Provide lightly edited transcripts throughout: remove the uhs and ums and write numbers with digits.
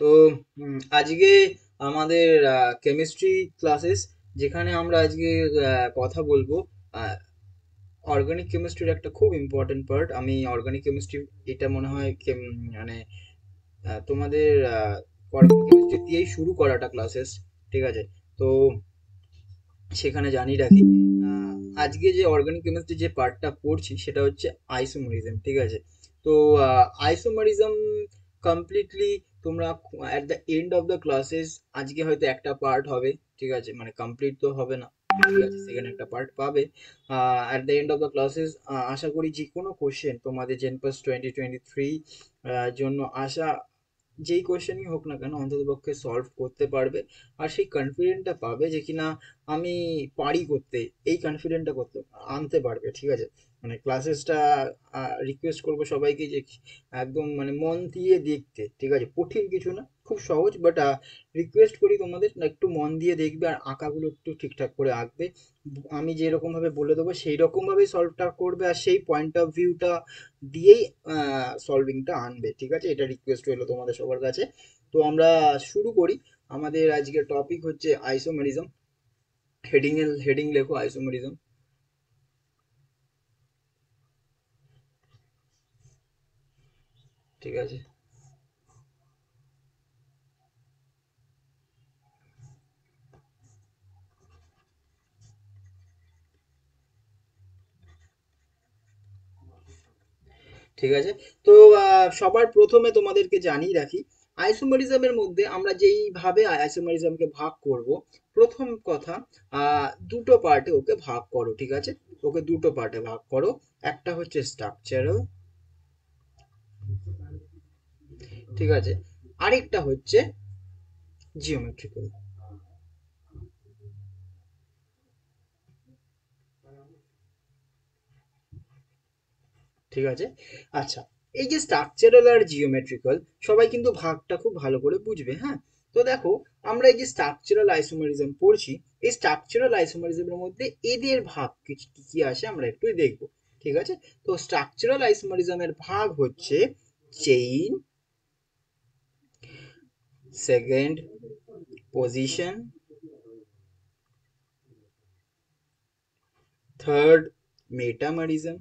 তো আজকে আমাদের কেমিস্ট্রি ক্লাসেস, যেখানে আমরা আজকে কথা বলবো অর্গানিক কেমিস্ট্রির একটা খুব ইম্পর্টেন্ট পার্ট। আমি অর্গানিক কেমিস্ট্রি এটা মনে হয় মানে তোমাদের অর্গানিক কেমিস্ট্রি দিয়েই শুরু করাটা ক্লাসেস, ঠিক আছে? তো সেখানে জানিয়ে রাখি আজকে যে অর্গানিক কেমিস্ট্রি যে পার্টটা পড়ছি সেটা হচ্ছে আইসোমেরিজম, ঠিক আছে? তো আইসোমেরিজম কমপ্লিটলি তোমরা at the end of the classes, আজকে হয়তো একটা পার্ট হবে, ঠিক আছে, মানে কমপ্লিট তো হবে না, ঠিক আছে, সেখানে একটা পার্ট পাবে at the end of the classes. আশা করি যে কোনো কোশ্চেন তোমাদের জেনপাস 2023 জন্য আসা যেই কোয়েশ্চেনই হোক না কেন অন্ততপক্ষে সলভ করতে পারবে, আর সেই কনফিডেন্টটা পাবে যে কিনা আমি পারি করতে, এই কনফিডেন্টটা করতে আনতে পারবে, ঠিক আছে? মানে ক্লাসেসটা রিকোয়েস্ট করবো সবাইকে যে একদম মানে মন দিয়ে দেখতে, ঠিক আছে? কঠিন কিছু না, খুব সহজ, বাট রিকোয়েস্ট করি তোমাদের একটু মন দিয়ে দেখবে আর আঁকাগুলো একটু ঠিকঠাক করে আঁকবে। আমি যেরকমভাবে বলে দেবো সেই রকমভাবেই সলভটা করবে আর সেই পয়েন্ট অফ ভিউটা দিয়েই সলভিংটা আনবে, ঠিক আছে? এটা রিকোয়েস্ট হলো তোমাদের সবার কাছে। তো আমরা শুরু করি। আমাদের আজকের টপিক হচ্ছে আইসোমেরিজম। হেডিং লেখো আইসোমেরিজম। ঠিক আছে, ঠিক আছে। তো সবার প্রথমে তোমাদেরকে জানিয়ে রাখি আইসোমেরিজমের মধ্যে আমরা যেইভাবে আইসোমেরিজমকে ভাগ করব, প্রথম কথা দুটো পার্টে ওকে ভাগ করো, ঠিক আছে? ওকে দুটো পার্টে ভাগ করো, একটা হচ্ছে স্ট্রাকচারাল, ঠিক আছে, আরেকটা হচ্ছে জিওমেট্রিক্যাল। ঠিক আছে, আচ্ছা, এই যে স্ট্রাকচারাল আর জিওমেট্রিক্যাল, সবাই কিন্তু ভাগটা খুব ভালো করে বুঝবে। হ্যাঁ, তো দেখো আমরা এই যে স্ট্রাকচারাল আইসোমেরিজম পড়ছি, এই স্ট্রাকচারাল আইসোমেরিজমের মধ্যে এদের ভাগ কি কি আসে আমরা একটু দেখব, ঠিক আছে? তো স্ট্রাকচারাল আইসোমেরিজমের ভাগ হচ্ছে chain, second position, third metamerism,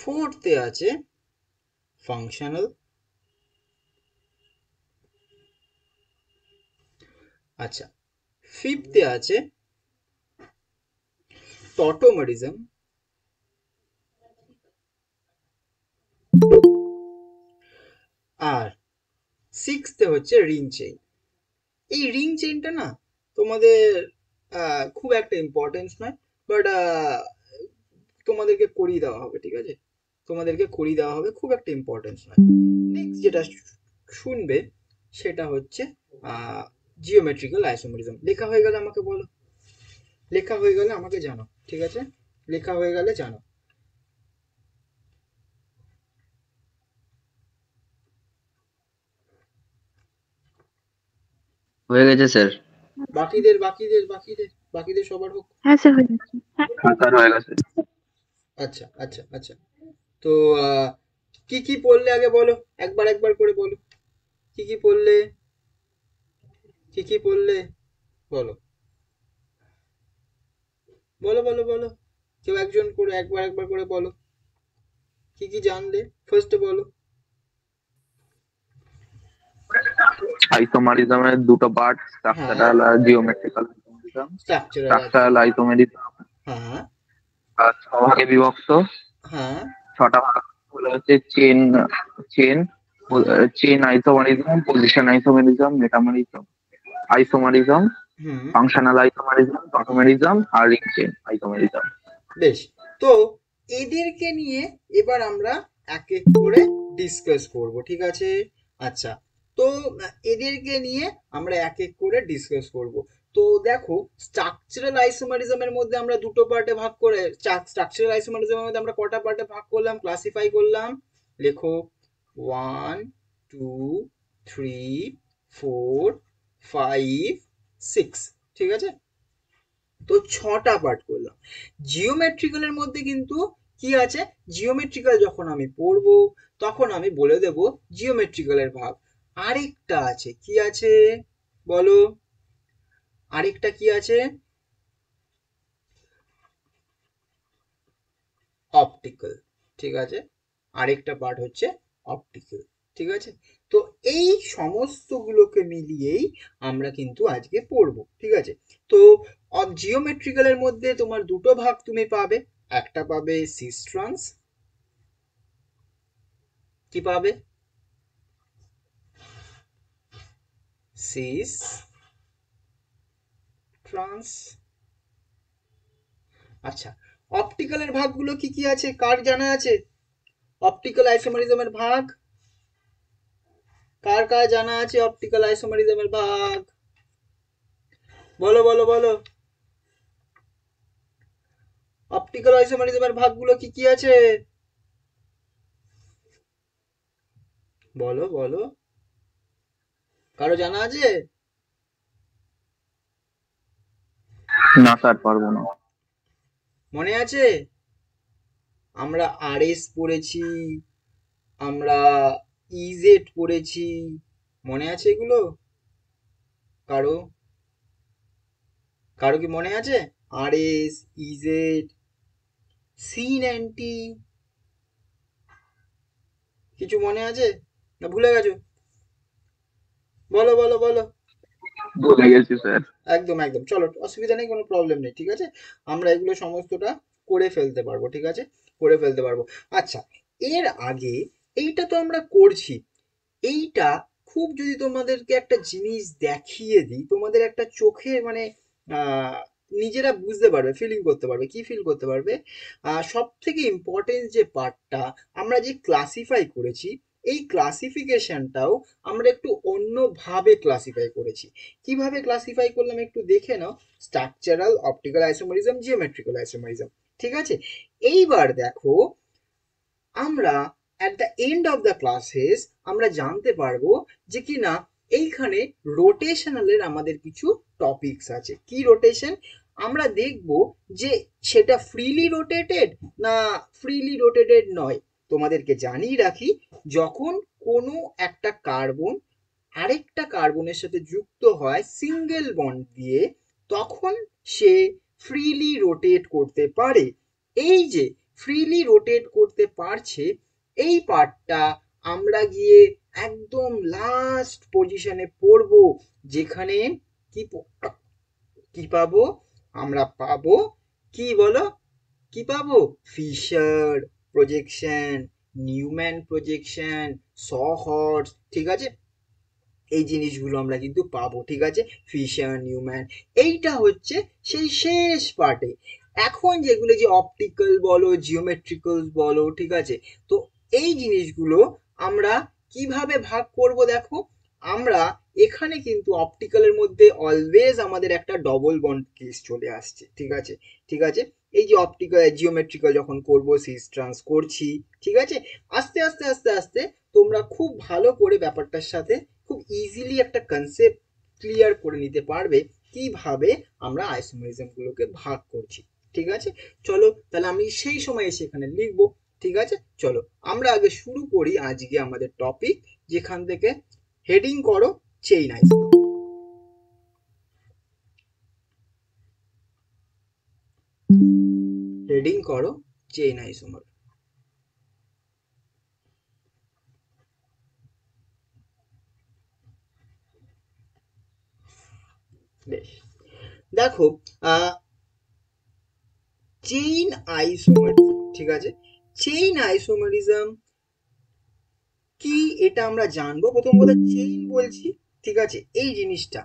ফোর্থে আছে ফাংশনাল, আচ্ছা, ফিফথে আছে টটোমেরিজম, আর সিক্সথে হচ্ছে রিং চেইন। এই রিং চেইনটা না তোমাদের খুব একটা ইম্পর্টেন্স নয়, বাট তোমাদেরকে করিয়ে দেওয়া হবে, ঠিক আছে? তোমাদেরকে করিয়ে দেওয়া হবে, খুব একটা ইম্পর্টেন্স নয়। নেক্সট যেটা শুনবে সেটা হচ্ছে জিওমেট্রিক্যাল আইসোমেরিজম। লেখা হয়ে গেলে আমাকে বলো, লেখা হয়ে গেলে আমাকে জানো, ঠিক আছে? লেখা হয়ে গেলে জানো। হয়ে গেছে স্যার? বাকিদের বাকিদের বাকিদের বাকিদের সবার হোক। হ্যাঁ স্যার, হয়ে গেছে। হ্যাঁ হয়ে গেছে। আচ্ছা আচ্ছা আচ্ছা, তো কি কি পড়লে আগে বলো, একবার একবার করে বলো কি কি পড়লে, কি কি পড়লে বলো, বলো বলো বলো, কেউ একজন করে একবার একবার করে বলো কি কি জানলে। ফার্স্টে বলো আইসোমেরিজমের দুটো পার্ট, স্ট্রাকচারাল আর জিওমেট্রিক্যাল। স্ট্রাকচারাল আইসোমেরিজম হ্যাঁ ছভাগে বিভক্ত। হ্যাঁ, ছটা ভাগ হচ্ছে chain chain chain isomerism, position isomerism, metamerism isomerism, functional isomerism, tautomerism আর রিং চেইন আইসোমেরিজম। বেশ, তো এদেরকে নিয়ে এবার আমরা এক এক করে ডিসকাস করব, ঠিক আছে? আচ্ছা, তো এদেরকে নিয়ে আমরা এক এক করে ডিসকাস করব। তো দেখো স্ট্রাকচারাল আইসোমেরিজমের মধ্যে আমরা দুটো পার্টে ভাগ করে, স্ট্রাকচারাল আইসোমেরিজমের মধ্যে আমরা কটা পার্টে ভাগ করলাম, ক্লাসিফাই করলাম, লেখো 1 2 3 4 5 6, ঠিক আছে? তো 6টা পার্ট করলাম। জিওমেট্রিক্যালের মধ্যে কিন্তু কি আছে জিওমেট্রিক্যাল যখন আমি পড়ব তখন আমি বলে দেব জিওমেট্রিক্যালের ভাগ। আরেকটা আছে কি আছে বলো, আরেকটা কি আছে অপটিক্যাল, ঠিক আছে, আরেকটা পার্ট হচ্ছে অপটিক্যাল, ঠিক আছে। তো এই সমস্তগুলোকে মিলিয়েই আমরা কিন্তু আজকে পড়ব, ঠিক আছে। তো জিওমেট্রিক্যালের মধ্যে তোমার দুটো ভাগ তুমি পাবে, একটা পাবে সিস্ট্রান্স, কি পাবে সিস ট্রান্স। আচ্ছা অপটিক্যালের ভাগগুলো কি কি আছে কার জানা আছে? অপটিক্যাল আইসোমেরিজমের ভাগ কার কার জানা আছে? অপটিক্যাল আইসোমেরিজমের ভাগ বলো বলো বলো, অপটিক্যাল আইসোমেরিজমের ভাগগুলো কি কি আছে বলো বলো, কারো জানা আছে? না স্যার পারবো না। মনে আছে আমরা আরএস পড়েছি, আমরা ইজেড পড়েছি, মনে আছে এগুলো কারো? কারো কি মনে আছে আরএস ইজেড সিন এন্ড টি? কিছু মনে আছে না ভুলে গেছো? বলো বলো বলো। ভুলে গেছি স্যার। একদম একদম, চলো অসুবিধা নেই, কোনো প্রবলেম নেই, ঠিক আছে। আমরা এগুলো সমস্তটা করে ফেলতে পারবো, ঠিক আছে, করে ফেলতে পারবো। আচ্ছা এর আগে এইটা তো আমরা করছি, এইটা খুব যদি তোমাদেরকে একটা জিনিস দেখিয়ে দিই তোমাদের একটা চোখে মানে নিজেরা বুঝতে পারবে, ফিলিং করতে পারবে। কি ফিল করতে পারবে? সব থেকে ইম্পর্টেন্ট যে পার্টটা আমরা যে ক্লাসিফাই করেছি, এই ক্লাসিফিকেশনটাও আমরা একটু অন্যভাবে ক্লাসিফাই করেছি। কিভাবে ক্লাসিফাই করলাম একটু দেখে নাও, structural, optical isomerism, geometrical isomerism, ঠিক আছে। এইবার দেখো আমরা at the end of the classes আমরা জানতে পারবো যে কিনা এইখানে রোটেশনালের আমাদের কিছু টপিকস আছে। কি রোটেশন আমরা দেখব যে সেটা ফ্রিলি রোটেটেড না ফ্রিলি রোটেটেড নয়। তোমাদেরকে জানিয়ে রাখি, যখন কোনো একটা কার্বন আরেকটা কার্বনের সাথে যুক্ত হয় সিঙ্গেল বন্ড দিয়ে, তখন সে ফ্রিলি রোটেট করতে পারে। এই যে ফ্রিলি রোটেট করতে পারছে এই পার্টটা আমরা গিয়ে একদম লাস্ট পজিশনে পড়ব, যেখানে কি কি পাবো আমরা? পাবো কি বলো, কি পাবো? Fischer projection, Newman projection, sawhorse, ঠিক আছে, এই জিনিসগুলো আমরা কিন্তু পাবো, ঠিক আছে, ফিশার নিউম্যান। এইটা হচ্ছে সেই শেষ পার্টে। এখন যেগুলো যে অপটিক্যাল বলো জিওমেট্রিক্যাল বলো, ঠিক আছে, তো এই জিনিসগুলো আমরা কিভাবে ভাগ করব দেখো। আমরা এখানে কিন্তু অপটিক্যালের মধ্যে অলওয়েজ আমাদের একটা ডবল বন্ড কেস চলে আসছে, ঠিক আছে, ঠিক আছে। এই যে অপটিক্যাল জিওমেট্রিক্যাল যখন করব সিস ট্রান্স করছি, ঠিক আছে। আস্তে আস্তে আস্তে আস্তে তোমরা খুব ভালো করে ব্যাপারটার সাথে খুব ইজিলি একটা কনসেপ্ট ক্লিয়ার করে নিতে পারবে কিভাবে আমরা আইসোমেরিজমগুলোকে ভাগ করছি, ঠিক আছে। চলো তাহলে আমি সেই সময় এসে এখানে লিখবো, ঠিক আছে। চলো আমরা আগে শুরু করি আজকে আমাদের টপিক, যেখান থেকে হেডিং করো চেইন আইসোমেরিজম। হেডিং করো চেইন আইসোমের। বেশ দেখো চেইন আইসোমের, ঠিক আছে, চেইন আইসোমেরিজম কি এটা আমরা জানবো। প্রথম কথা চেইন বলছি, ঠিক আছে, এই জিনিসটা।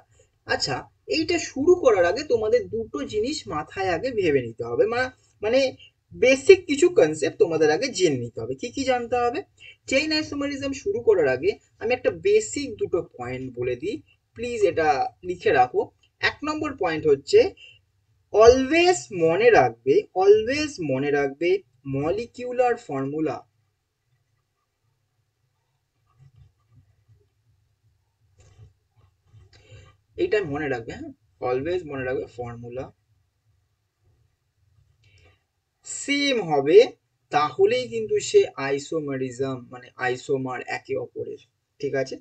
আচ্ছা এইটা শুরু করার আগে তোমাদের দুটো জিনিস মাথায় আগে ভেবে নিতে হবে, মানে বেসিক কিছু কনসেপ্ট তোমাদের আগে জেনে নিতে হবে। কি কি জানতে হবে? চেইন আইসোমেরিজম শুরু করার আগে আমি একটা বেসিক দুটো পয়েন্ট বলে দিই, প্লিজ এটা লিখে রাখো। এক নম্বর পয়েন্ট হচ্ছে অলওয়েজ মনে রাখবে, অলওয়েজ মনে রাখবে মলিকিউলার ফর্মুলা, এইটা মনে রাখবে, হ্যাঁ, অলওয়েজ মনে রাখবে। ফর্মুলা সেম হবে তাহলেই কিন্তু সে আইসোমেরিজম মানে আইসোমার একে অপরের, ঠিক আছে,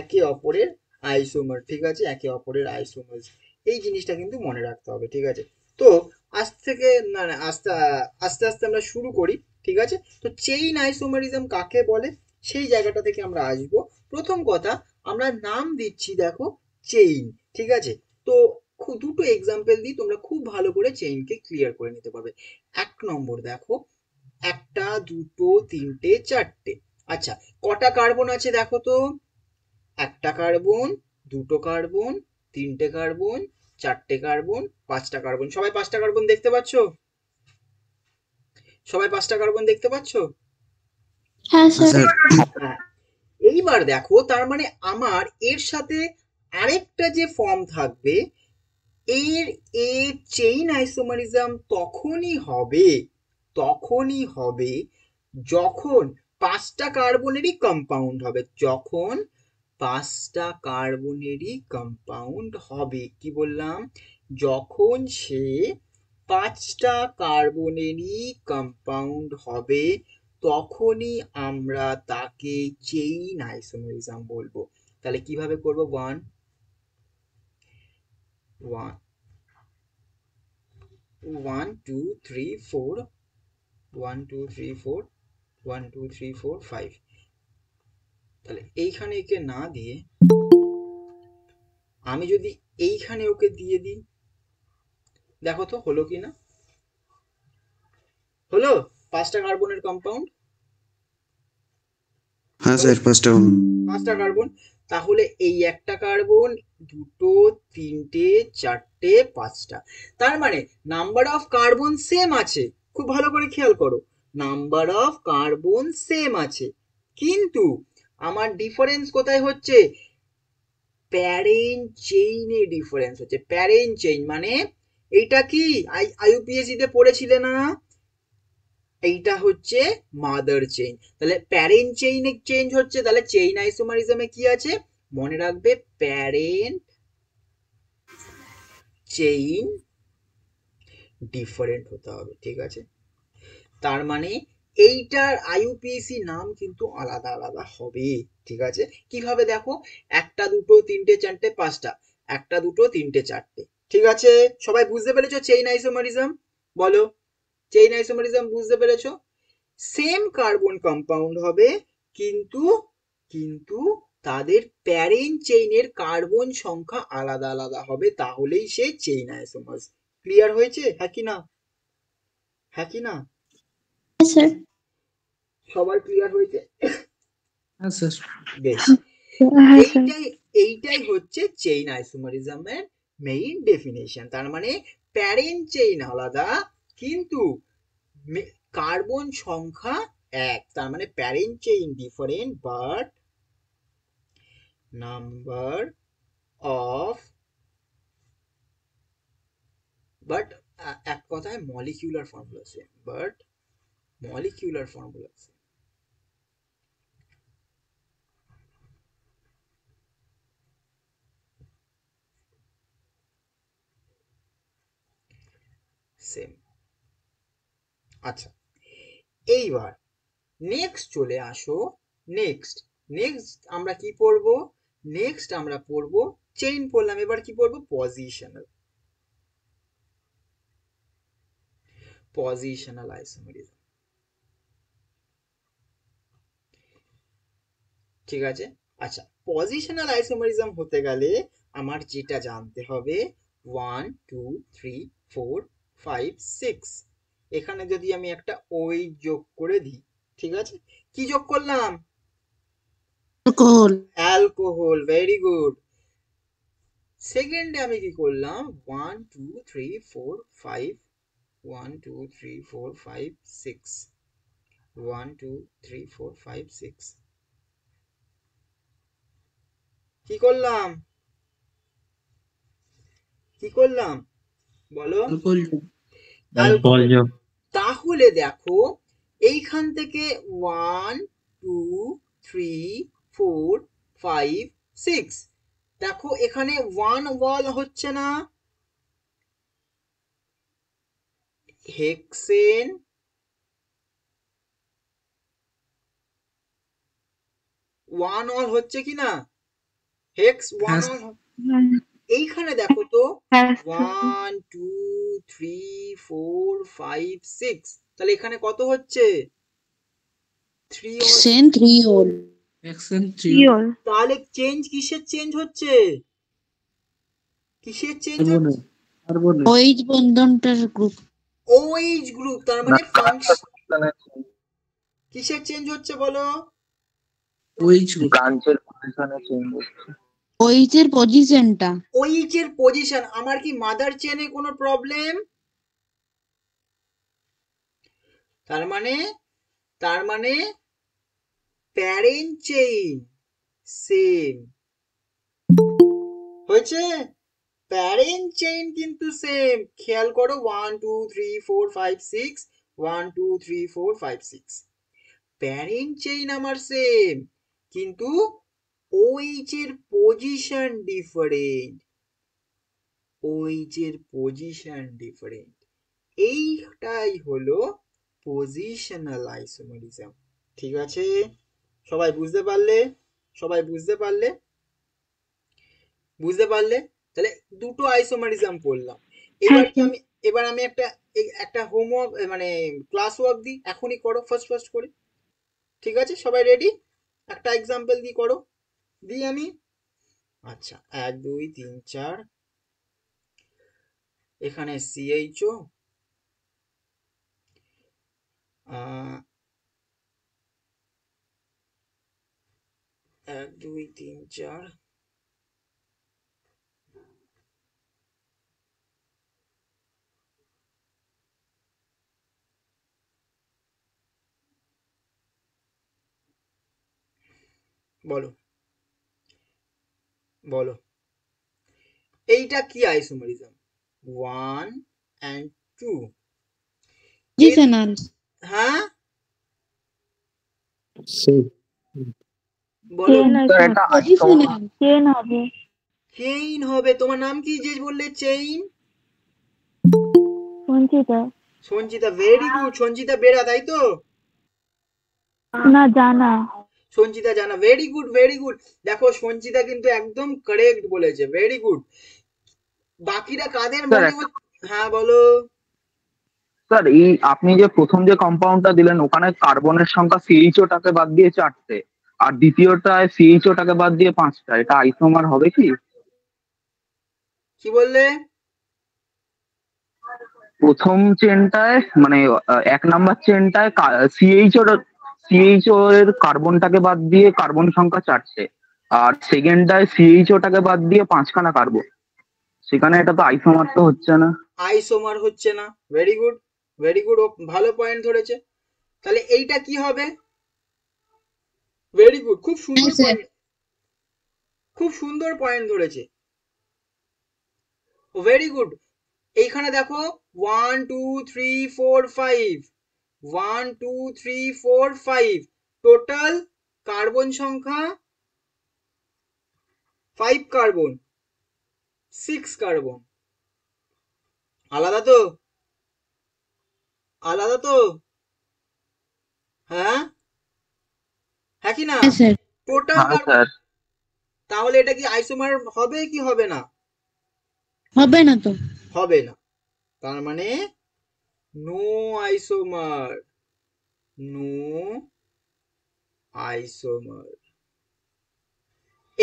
একে অপরের আইসোমার, ঠিক আছে, একে অপরের আইসোমার, এই জিনিসটা কিন্তু মনে রাখতে হবে, ঠিক আছে। তো আজ থেকে আস্তে আস্তে আমরা শুরু করি, ঠিক আছে। তো চেইন আইসোমেরিজম কাকে বলে সেই জায়গাটা থেকে আমরা আসবো। প্রথম কথা, আমরা নাম দিচ্ছি দেখো চেইন, ঠিক আছে। তো দুটো এক্সাম্পল দিই, তোমরা খুব ভালো করে চেইনকে ক্লিয়ার করে নিতে পারবে। এক নম্বর দেখো, একটা, দুটো, তিনটে, চারটে। আচ্ছা, কটা কার্বন আছে দেখো তো? একটা কার্বন, দুটো কার্বন, তিনটে কার্বন, চারটে কার্বন, পাঁচটা কার্বন। সবাই পাঁচটা কার্বন দেখতে পাচ্ছ? সবাই পাঁচটা কার্বন দেখতে পাচ্ছ? হ্যাঁ স্যার। এইবার দেখো, তার মানে আমার এর সাথে আরেকটা যে ফর্ম থাকবে, এর চেইন আইসোমেরিজম তখনই হবে যখন পাঁচটা কার্বনেরই কম্পাউন্ড হবে, যখন পাঁচটা কার্বনেরই কম্পাউন্ড হবে। কি বললাম? যখন সে পাঁচটা কার্বনেরই কম্পাউন্ড হবে তখনই আমরা তাকে চেইন আইসোমেরিজম বলবো। তাহলে কিভাবে করব? One one one two three four, one two three four, one two three four five. তাহলে এইখানে একে না দিয়ে আমি যদি এইখানে ওকে দিয়ে দিই, দেখো তো হলো কি না? হলো পাঁচটা কার্বনের কম্পাউন্ড। হ্যাঁ স্যার, পাঁচটা কার্বন। তাহলে এই একটা কার্বন, দুটো, তিনটে, চারটে, পাঁচটা। তার মানে নাম্বার অফ কার্বন সেম আছে। খুব ভালো করে খেয়াল করো, নাম্বার অফ কার্বন সেম আছে, কিন্তু আমার ডিফারেন্স কোথায় হচ্ছে? প্যারেন্ট চেইনে ডিফারেন্স হচ্ছে। প্যারেন্ট চেইন মানে এইটা কি আইইউপিএসি তে পড়েছিলে না? এইটা হচ্ছে মাদার চেইন। তাহলে প্যারেন্ট চেইনে চেঞ্জ হচ্ছে। তাহলে চেইন আইসোমেরিজমে কি আছে মনে রাখবে? প্যারেন্ট চেইন ডিফারেন্ট হতে হবে, ঠিক আছে। তার মানে এইটার আইইউপিএসি নাম কিন্তু আলাদা আলাদা হবে, ঠিক আছে। কিভাবে দেখো, একটা, দুটো, তিনটে, চারটে, পাঁচটা, একটা, দুটো, তিনটে, চারটে, ঠিক আছে। সবাই বুঝতে পেরেছো চেইন আইসোমেরিজম? বলো চেইন আইসোমেরিজম বুঝতে পেরেছো? সেম কার্বন কম্পাউন্ড হবে, কিন্তু তাদের প্যারেন্ট চেইনের কার্বন সংখ্যা আলাদা আলাদা হবে, তাহলেই সে চেইন আইসোমার। ক্লিয়ার হয়েছে? হ্যাঁ কি না? হ্যাঁ কি না? সবার ক্লিয়ার হয়েছে? এইটাই হচ্ছে চেইন আইসোমেরিজমের মেইন ডেফিনেশন। তার মানে প্যারেন্ট চেইন আলাদা কিন্তু কার্বন সংখ্যা এক, তার মানে parent chain different but number of, but এক কথায় molecular formula same, but molecular formula same. আচ্ছা, এইবার নেক্সট চলে আসো। নেক্সট আমরা কি পড়ব? নেক্সট আমরা পড়ব চেইন পড়লাম, এবার কি পড়ব? পজিশনাল আইসোমেরিজম, ঠিক আছে। আচ্ছা, পজিশনাল আইসোমেরিজম হতে গেলে আমার যেটা জানতে হবে, 1 2 3 4 5 6, এখানে যদি আমি একটা ওই যোগ করে দিই, ঠিক আছে। কি যোগ করলাম? অ্যালকোহল। Very good. সেকেন্ডে আমি কি করলাম? 1 2 3 4 5 1 2 3 4 5 6, 1 2 3 4 5 6, কি করলাম? বলো। তাহলে দেখো এইখান থেকে 1 2 3 4 5 6, দেখো এখানে 1 হচ্ছে না, হেক্সেন ওয়ান অল হচ্ছে কি না হেক্স ওয়ান অল এইখানে দেখো তো 1 2 3 4 5 6 তাহলে এখানে কত হচ্ছে 3 অল সেন 3 অল হেক্সেন 3 অল তাহলে চেঞ্জ কিসের চেঞ্জ হচ্ছে কিসের চেঞ্জ হচ্ছে কার্বন OH বন্ধনটার গ্রুপ OH গ্রুপ তার মানে ফাংশন কিসের চেঞ্জ হচ্ছে বলো OH ব্রাঞ্চের পজিশনে চেঞ্জ হচ্ছে OH এর পজিশনটা OH এর পজিশন আমার কি মাদার চেনে কোনো প্রবলেম তার মানে প্যারেন্ট চেইন সেম হয়েছে প্যারেন্ট চেইন কিন্তু সেম খেয়াল করো 1 2 3 4 5 6 1 2 3 4 5 6 প্যারেন্ট চেইন আমার সেম কিন্তু OH এর পজিশন ডিফারেন্ট OH এর পজিশন ডিফারেন্ট এইটাই হলো পজিশনাল আইসোমেরিজম ঠিক আছে সবাই বুঝতে পারলে তাহলে দুটো আইসোমেরিজম পড়লাম এবার আমি একটা হোমওয়ার্ক মানে ক্লাস ওয়ার্ক দিই এখনি করো ফার্স্ট করে ঠিক আছে সবাই রেডি একটা एग्जांपल দি করো দি আমি আচ্ছা 1 2 3 4 এখানে CHO एक दो तीन चार बोलो एटा की आइसोमेरिज्म 1 and 2 जी सनाल हाँ कार्बन संख्या CHO टाके बाद दिए चारटे আর দ্বিতীয়টায় CHO টাকে বাদ দিয়ে পাঁচটা এটা আইসোমার হবে কি কি বললে প্রথম চেনটায় মানে এক নাম্বার চেনটায় CHO এর কার্বনটাকে বাদ দিয়ে কার্বন সংখ্যা চারটে আর সেকেন্ডটায় CHO টাকে বাদ দিয়ে পাঁচখানা কার্বন সেখানে এটা তো আইসোমার তো হচ্ছে না ভেরি গুড ভালো পয়েন্ট ধরেছে তাহলে এইটা কি হবে वेरी गुड खूब सुंदर पॉइंट धरेছে वेरी गुड এইখানে দেখো 1 2 3 4 5 1 2 3 4 5 টোটাল কার্বন সংখ্যা 5 কার্বন 6 কার্বন আলাদা তো হ্যাঁ है कि ना टोटल তাহলে এটা কি আইসোমার হবে কি হবে না তার মানে নো আইসোমার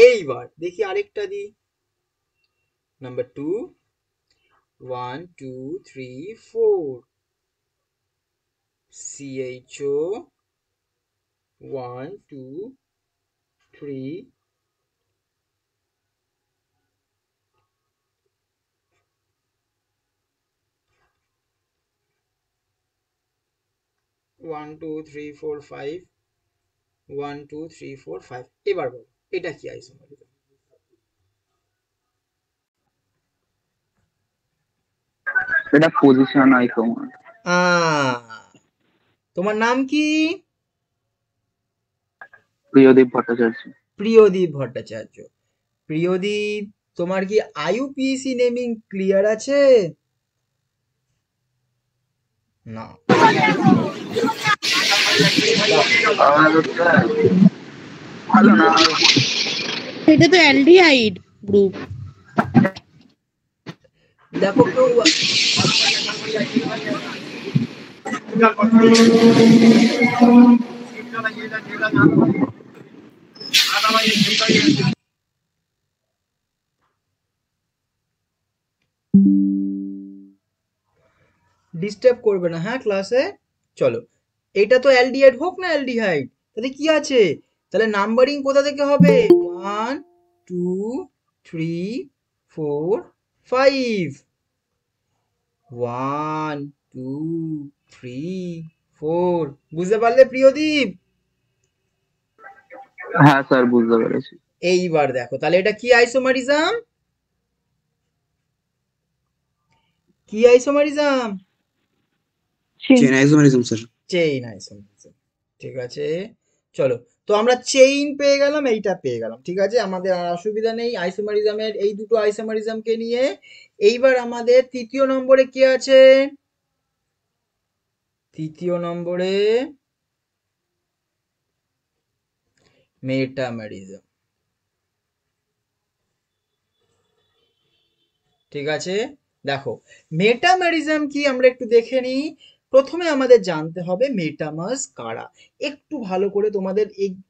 এইবার দেখি আরেকটা দি নাম্বার 2 1 2 3 4 CHO 1 2 3 1 2 3 4 5 1 2 3 4 5 এবার বল এটা কি আইসোমেরিজম এটা পজিশন আইসোমার তোমার নাম কি প্রিয়দীপ ভট্টাচার্য তোমার কি আইইউপিএসি নেমিং ক্লিয়ার আছে না এটা তো অ্যালডিহাইড গ্রুপ। দেখো তো ডিস্টার্ব করবে না, হ্যাঁ ক্লাসে চলো। এটা তো অ্যালডিহাইড হোক না অ্যালডিহাইড, তাহলে কি আছে, তাহলে নাম্বারিং কোথা থেকে হবে, 1 2 3 4 5 1 2 3 4। বুঝতে পারলে প্রিয়দীপ? হ্যাঁ স্যার বুঝতে পেরেছি। এইবার দেখো তাহলে এটা কি আইসোমারিজম, কি isomerism, chain isomerism sir, chain isomerism. ঠিক আছে চলো, তো আমরা চেইন পেয়ে গেলাম, এইটা পেয়ে গেলাম। ঠিক আছে আমাদের আর অসুবিধা নেই আইসোমারিজমের, এই দুটো আইসোমারিজমকে নিয়ে। এইবার আমাদের তৃতীয় নম্বরে কি আছে, তৃতীয় নম্বরে মেটামেরিজম। ঠিক আছে দেখো মেটামেরিজম কি আমরা একটু দেখে নিই। প্রথমে আমাদের জানতে হবে মেটামার্স কারা। একটু ভালো করে তোমাদের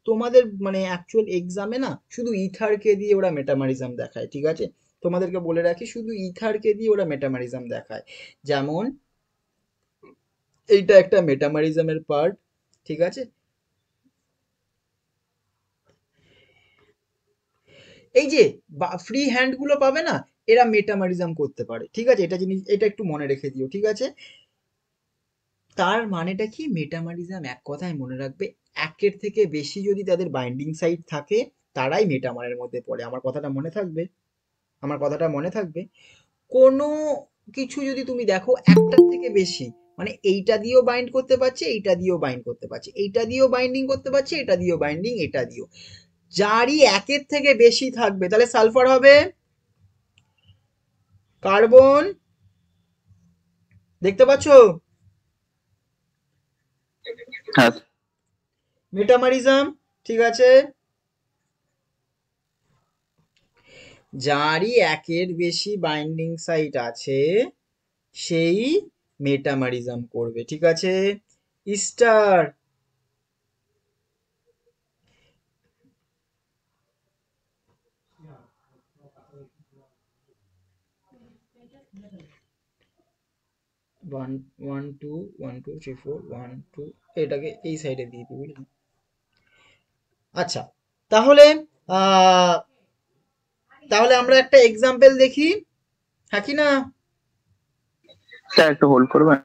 তোমাদের মানে অ্যাকচুয়াল এক্সামে না শুধু ইথারকে দিয়ে ওরা মেটামারিজম দেখায়। ঠিক আছে তোমাদেরকে বলে রাখি, শুধু ইথারকে দিয়ে ওরা মেটামারিজম দেখায়। যেমন এইটা একটা মেটামারিজমের পার্ট। ঠিক আছে এই যে ফ্রি হ্যান্ড গুলো পাবে না, এরা মেটামারিজম করতে পারে। ঠিক আছে এটা জিনিস, এটা একটু মনে রেখে দিও। ঠিক আছে তার মানেটা কি, মেটামারিজম এক কথায় মনে রাখবে, একের থেকে বেশি যদি তাদের বাইন্ডিং সাইট থাকে তারাই মেটামারের মধ্যে পড়ে। আমার কথাটা মনে থাকবে, আমার কথাটা মনে থাকবে। কোনো কিছু যদি তুমি দেখো একটার থেকে বেশি, মানে এইটা দিয়েও বাইন্ড করতে পারছে, এইটা দিয়েও বাইন্ড করতে পারছে, এইটা দিয়েও বাইন্ডিং করতে পারছে, এটা দিয়েও বাইন্ডিং, এটা দিয়েও, যারই একের থেকে বেশি থাকবে, তাহলে সালফার হবে কার্বন, দেখতে পাচ্ছ মেটামারিজম। ঠিক আছে যারই একের বেশি বাইন্ডিং সাইট আছে সেই মেটামারিজম করবে। ঠিক আছে স্টার, এটাকে এই সাইডে দিয়ে দিবি। আচ্ছা তাহলে তাহলে আমরা একটা এক্সাম্পল দেখি, হ্যাঁ কি না স্যার? একটু হোল্ড করবেন?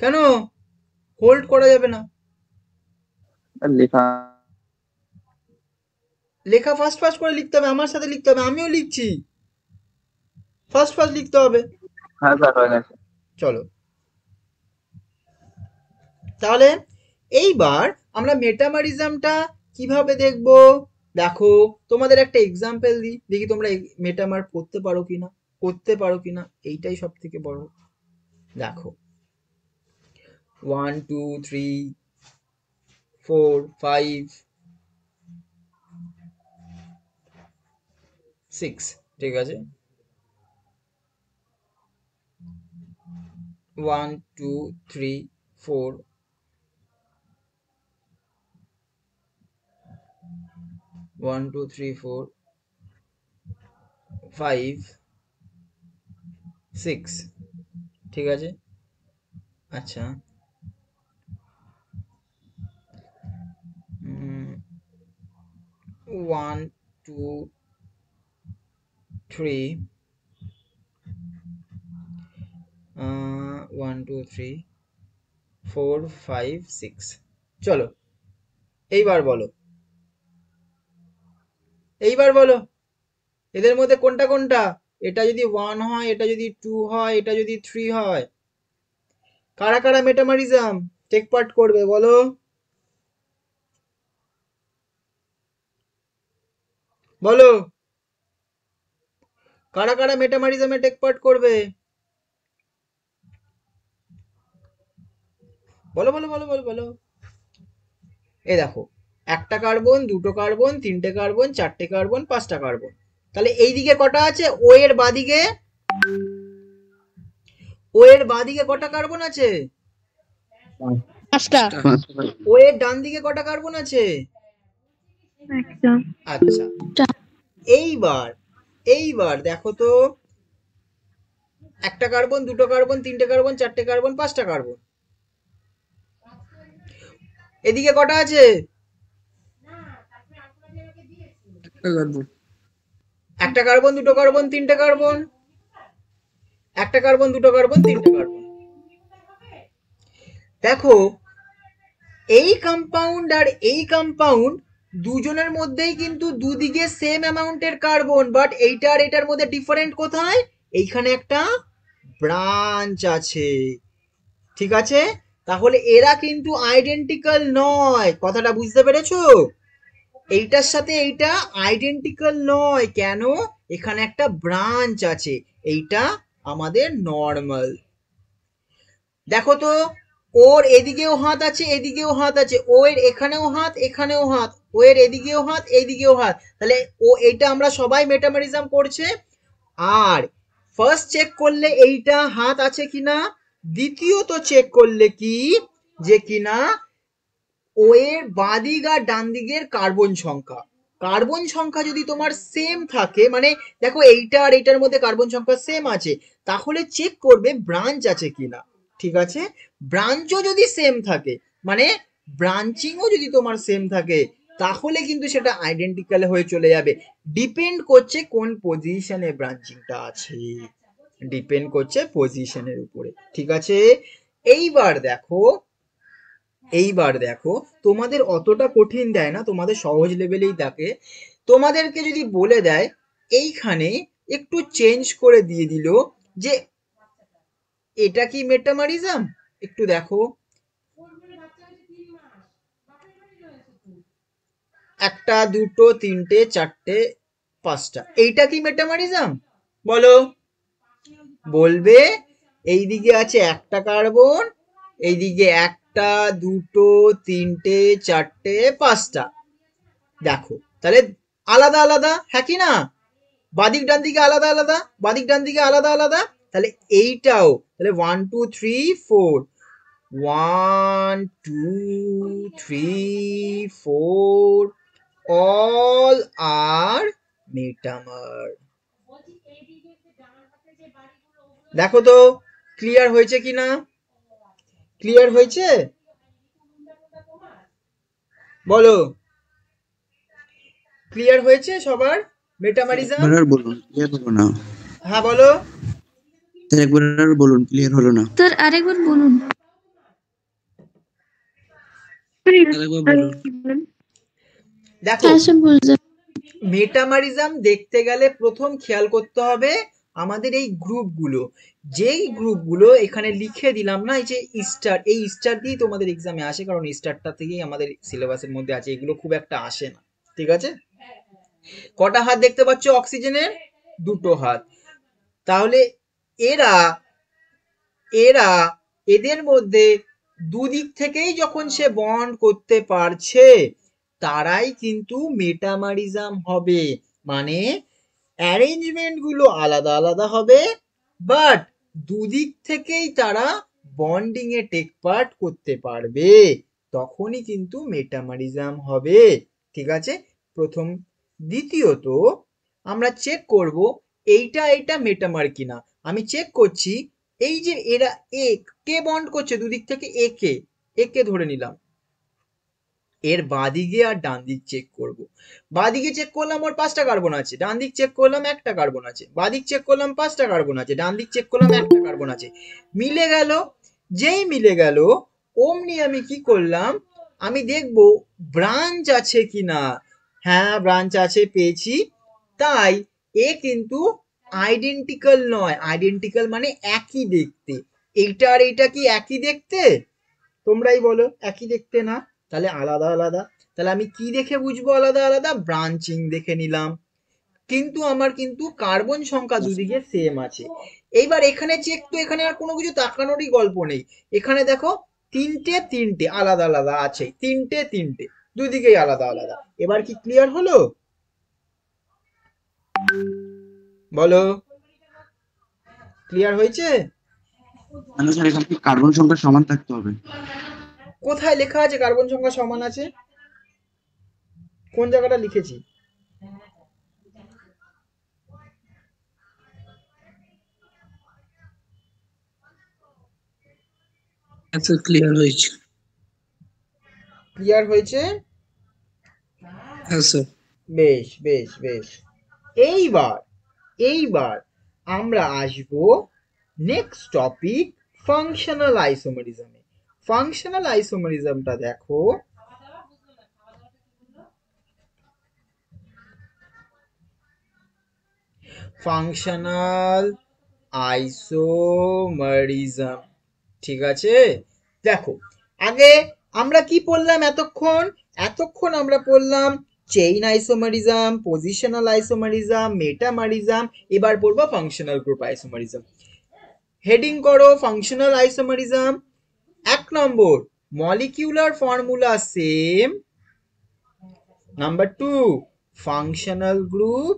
কেন হোল্ড করা যাবে না, লেখা লেখা ফাস্ট ফাস্ট করে লিখতে হবে, আমার সাথে লিখতে হবে, আমিও লিখছি, ফাস্ট ফাস্ট লিখতে হবে। হ্যাঁ স্যার চলো তাহলে এইবার আমরা মেটামারিজমটা কিভাবে দেখব, দেখো তোমাদের একটা এক্সাম্পল দিই, দেখি তোমরা মেটামার করতে পারো কিনা, করতে পারো কিনা, এইটাই সব থেকে বড়। দেখো 1 2 3 4 5 6। ঠিক আছে 1 2 3 4 1 2 3 4 5 6। ঠিক আছে আচ্ছা ওয়ান টু থ্রি 1 2 3 4 5 6। চলো এইবার বলো, এইবার বলো এদের মধ্যে কোনটা কোনটা, এটা যদি 1 হয়, এটা যদি 2 হয়, এটা যদি 3 হয়, কারা কারা মেটামারিজম টেক পার্ট করবে বলো, বলো কারা কারা মেটামারিজমে টেক পার্ট করবে, বলো বলো বলো বলো বলো। এই দেখো একটা কার্বন, দুটো কার্বন, তিনটে কার্বন, চারটে কার্বন, পাঁচটা কার্বন। তাহলে এই দিকে কটা আছে? ও এর বাদিকে, ও এর বাদিকে কটা কার্বন আছে? পাঁচটা। ও এর ডান দিকে কটা কার্বন আছে? একটা। আচ্ছা, এইবার এইবার দেখো তো, একটা কার্বন, দুটো কার্বন, তিনটে কার্বন, চারটে কার্বন, পাঁচটা কার্বন। এদিকে কটা আছে? একটা কার্বন, দুটো কার্বন, তিনটে কার্বন। একটা কার্বন, দুটো কার্বন, তিনটে কার্বন। দেখো এই কম্পাউন্ড আর এই কম্পাউন্ড দুজনের মধ্যেই কিন্তু দুদিকে সেম অ্যামাউন্টের কার্বন, বাট এইটা আর এটার মধ্যে ডিফারেন্ট কোথায়? এইখানে একটা ব্রাঞ্চ আছে, ঠিক আছে? তাহলে এরা কিন্তু আইডেন্টিক্যাল নয়, কথাটা বুঝতে পেরেছো? এইটার সাথে এইটা আইডেন্টিক্যাল নয়, কেন? এখানে একটা ব্রাঞ্চ আছে, এইটা আমাদের নর্মাল। দেখো তো, ওর এদিকেও হাত আছে, এদিকেও হাত আছে, ও এর এখানেও হাত, এখানেও হাত, ও এর এদিকেও হাত, এইদিকেও হাত। তাহলে ও এটা আমরা সবাই মেটামেরিজম করছে। আর ফার্স্ট চেক করলে এইটা হাত আছে কিনা, দ্বিতীয়ত চেক করলে কি যে কিনা ও এর বাদিক আর ডান দিকের কার্বন সংখ্যা। কার্বন সংখ্যা যদি তোমার সেম থাকে, মানে দেখো এইটা আর এইটার মধ্যে কার্বন সংখ্যা সেম আছে, তাহলে চেক করবে ব্রাঞ্চ আছে কিনা, ঠিক আছে? ব্রাঞ্চও যদি সেম থাকে, মানে ব্রাঞ্চিংও যদি তোমার সেম থাকে, তাহলে কিন্তু সেটা আইডেন্টিক্যাল হয়ে চলে যাবে। ডিপেন্ড করছে কোন পজিশনে ব্রাঞ্চিংটা আছে, ডিপেন্ড করছে পজিশনের উপরে, ঠিক আছে? এইবার দেখো, এইবার দেখো, তোমাদের অতটা কঠিন দেয় না, তোমাদের সহজ লেভেলেই থাকে। তোমাদেরকে যদি বলে দেয় এইখানে একটু চেঞ্জ করে দিয়ে দিল যে এটা কি মেটামেরিজম, একটু দেখো। একটা, দুটো, তিনটে, চারটে, পাঁচটা, এইটা কি মেটামেরিজম বলো? বলবে এইদিকে আছে একটা কার্বন, এইদিকে একটা, দুটো, তিনটে, চারটে, পাঁচটা। দেখো তাহলে আলাদা আলাদা, হ্যাঁ কি না? বাদিক ডান দিকে আলাদা আলাদা, বাদিক ডান দিকে আলাদা আলাদা। তাহলে এইটাও, তাহলে 1 2 3 4, 1 2 3 4 all are metamer. দেখো তো ক্লিয়ার হয়েছে কিনা, ক্লিয়ার হয়েছে বলো? ক্লিয়ার হয়েছে সবার মেটামেরিজম? হ্যাঁ বলো, একবার বলুন। ক্লিয়ার হলো না স্যার, আরেকবার বলুন, আরেকবার বলুন। দেখো মেটামেরিজম দেখতে গেলে প্রথম খেয়াল করতে হবে আমাদের এই গ্রুপগুলো, যেই গ্রুপগুলো এখানে লিখে দিলাম না, এই যে স্টার, এই স্টার দিয়ে তোমাদের এক্সামে আসে, কারণ স্টারটা থেকেই আমাদের সিলেবাসের মধ্যে আছে, এগুলো খুব একটা আসে না, ঠিক আছে? কটা হাত দেখতে পাচ্ছ? অক্সিজেনের দুটো হাত। তাহলে এরা এরা এদের মধ্যে দুদিক থেকেই যখন সে বন্ড করতে পারছে, তারাই কিন্তু মেটামেরিজম হবে। মানে অ্যারেঞ্জমেন্ট গুলো আলাদা আলাদা হবে, বাট দুদিক থেকেই তারা বন্ডিং এ টেক পার্ট করতে পারবে, তখনই কিন্তু মেটামেরিজম হবে, ঠিক আছে? প্রথম। দ্বিতীয়ত আমরা চেক করব এইটা এইটা মেটামার কিনা। আমি চেক করছি এই যে এরা এ কে বন্ড করছে দুদিক থেকে, এ কে, এ কে ধরে নিলাম, এর বাদিকে আর ডান দিক চেক করব। বাদিকে চেক করলাম ওর পাঁচটা কার্বন আছে, ডান দিক চেক করলাম একটা কার্বন আছে, বাদিক চেক করলাম পাঁচটা কার্বন আছে, ডান দিক চেক করলাম একটা কার্বন আছে, মিলে গেল। যেই মিলে গেল অমনি আমি কি করলাম, আমি দেখব ব্রাঞ্চ আছে কিনা। হ্যাঁ ব্রাঞ্চ আছে, পেয়েছি। তাই এ কিন্তু আইডেন্টিক্যাল নয়। আইডেন্টিক্যাল মানে একই দেখতে। এইটা আর এইটা কি একই দেখতে? তোমরাই বলো, একই দেখতে না? তাহলে আলাদা আলাদা। তাহলে আমি কি দেখে বুঝবো আলাদা আলাদা? ব্রাঞ্চিং দেখে নিলাম, কিন্তু আমার কিন্তু কার্বন সংখ্যা দুদিকে সেম আছে। এইবার এখানে চেক, তো এখানে আর কোনো কিছু তাকানোরই গল্প নেই। এখানে দেখো তিনটে তিনটে আলাদা আলাদা আছে, তিনটে তিনটে, দুই দিকেই আলাদা আলাদা। এবার কি ক্লিয়ার হলো বলো? ক্লিয়ার হয়েছে? কার্বন সংখ্যা সমান থাকতে হবে। কোথায় লেখা আছে কার্বন সংখ্যা সমান আছে? কোন জায়গাটা লিখেছি? ক্লিয়ার হয়েছে? ক্লিয়ার হয়েছে? হ্যাঁ স্যার। বেশ বেশ বেশ। এইবার আমরা আসব নেক্সট টপিক ফাংশনাল আইসোমেরিজমে। ফাংশনাল আইসোমেরিজমটা দেখো, ফাংশনাল আইসোমেরিজম, ঠিক আছে? দেখো আগে আমরা কি পড়লাম এতক্ষণ? আমরা পড়লাম chain isomerism, positional isomerism, metamerism. এবার পড়বো ফাংশনাল গ্রুপ আইসোমেরিজম। হেডিং করো ফাংশনাল আইসোমেরিজম। 1 নম্বর, molecular formula same. Number 2, functional group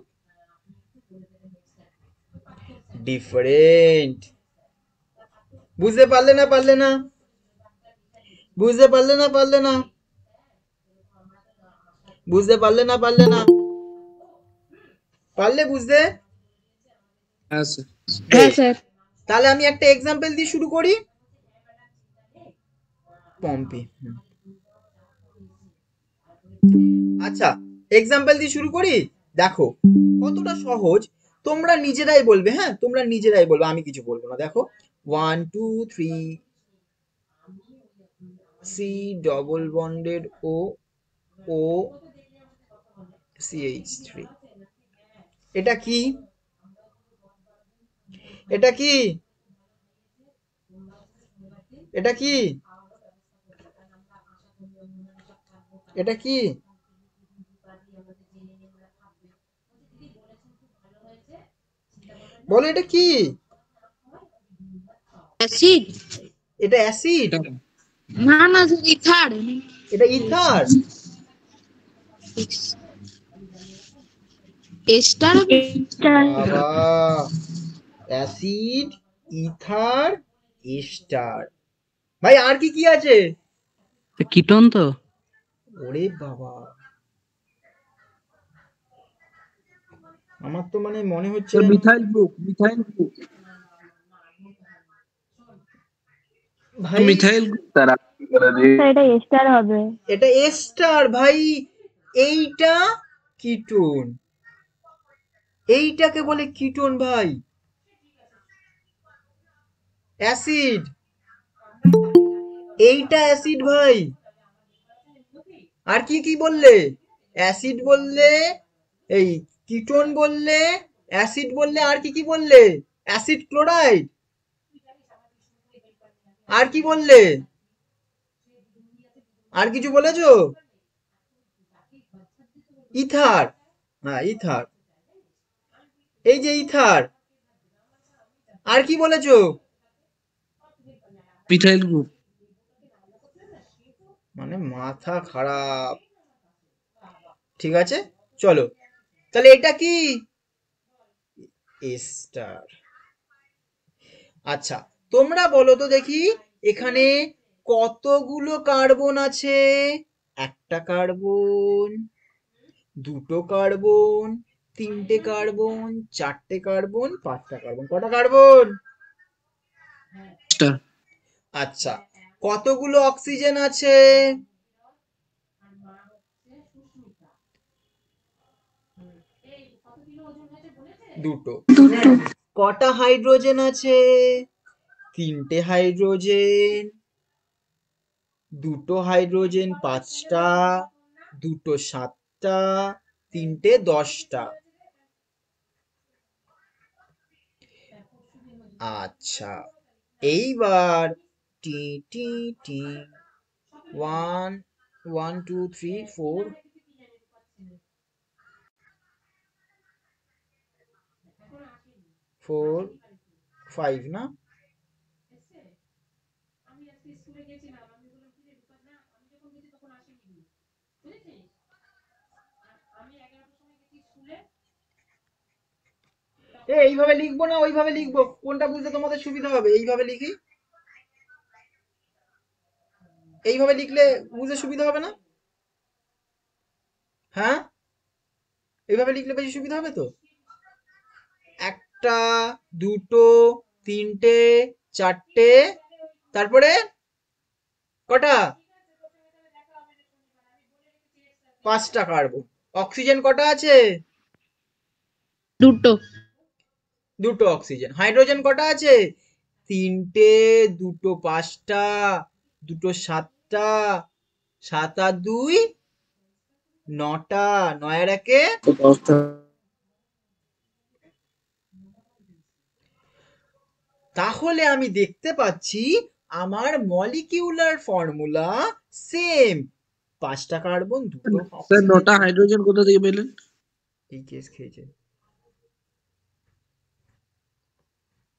different. বুঝতে পারলে না? পারলে বুঝতে? তাহলে আমি একটা এক্সাম্পল দিয়ে শুরু করি। পম্পি, আচ্ছা এক্সাম্পল দিয়ে শুরু করি। দেখো কতটা সহজ, তোমরা নিজেরাই বলবে। হ্যাঁ, তোমরা নিজেরাই বলবে, আমি কিছু বলবো না। দেখো 1 2 3 সি ডবল বন্ডেড ও ও CH3, এটা কি? এটা কি বলো? এটা কি? অ্যাসিড। এটা অ্যাসিড না? না, ইথার। এটা ether. Ester, acid, ether, ester. ভাই আর কি কি আছে? কিটোন তো। ওরে বাবা, আমার তো মানে মনে হচ্ছে মিথাইল গ্রুপ। ভাই মিথাইল গ্রুপ তারা কি করে রে? এটা এস্টার হবে। এটা এস্টার ভাই। এইটা কিটোন, এইটাকে বলে কিটোন ভাই। অ্যাসিড, এইটা অ্যাসিড ভাই। আর কি কি বললে? অ্যাসিড বললে, এই কিটোন বললে, অ্যাসিড বললে, আর কি কি বললে? Acid chloride. আর কি বললে? আর কিছু বলেছো? ইথার। হ্যাঁ ইথার, এই যে ইথার। আর কি বলেছো? Methyl group. মানে মাথা খারাপ। ঠিক আছে চলো, তাহলে এটা কি? এস্টার। আচ্ছা তোমরা বলো তো দেখি, এখানে কতগুলো কার্বন আছে? একটা কার্বন, দুটো কার্বন, তিনটে কার্বন, চারটে কার্বন, পাঁচটা কার্বন। কটা কার্বন? আচ্ছা কতগুলো অক্সিজেন আছে? দুটো। কটা হাইড্রোজেন আছে? তিনটে হাইড্রোজেন, দুটো হাইড্রোজেন, পাঁচটা, দুটো, সাতটা, তিনটে, 10টা। আচ্ছা এইবার টি টি টি 1 1 2 3 4 4 5 না? এইভাবে লিখবো না ওইভাবে লিখবো, কোনটা বুঝতে তোমাদের সুবিধা হবে? এইভাবে লিখি, এইভাবে লিখলে বুঝতে সুবিধা হবে না? হ্যাঁ, এইভাবে লিখলে বেশি সুবিধা হবে তো। একটা দুটো তিনটে চারটে, তারপরে কটা? পাঁচটা কার্বন। অক্সিজেন কটা আছে? দুটো, দুটো অক্সিজেন। হাইড্রোজেন কটা আছে? তিনটে, দুটো পাঁচটা, দুটো সাতটা, সাত আর দুই নটা, নয়ের একে দশটা। তাহলে আমি দেখতে পাচ্ছি আমার মলিকিউলার ফর্মুলা সেম, পাঁচটা কার্বন দুটো অক্সিজেন নটা হাইড্রোজেন। কোথা থেকে পেলেন? এই কেস খেয়েছে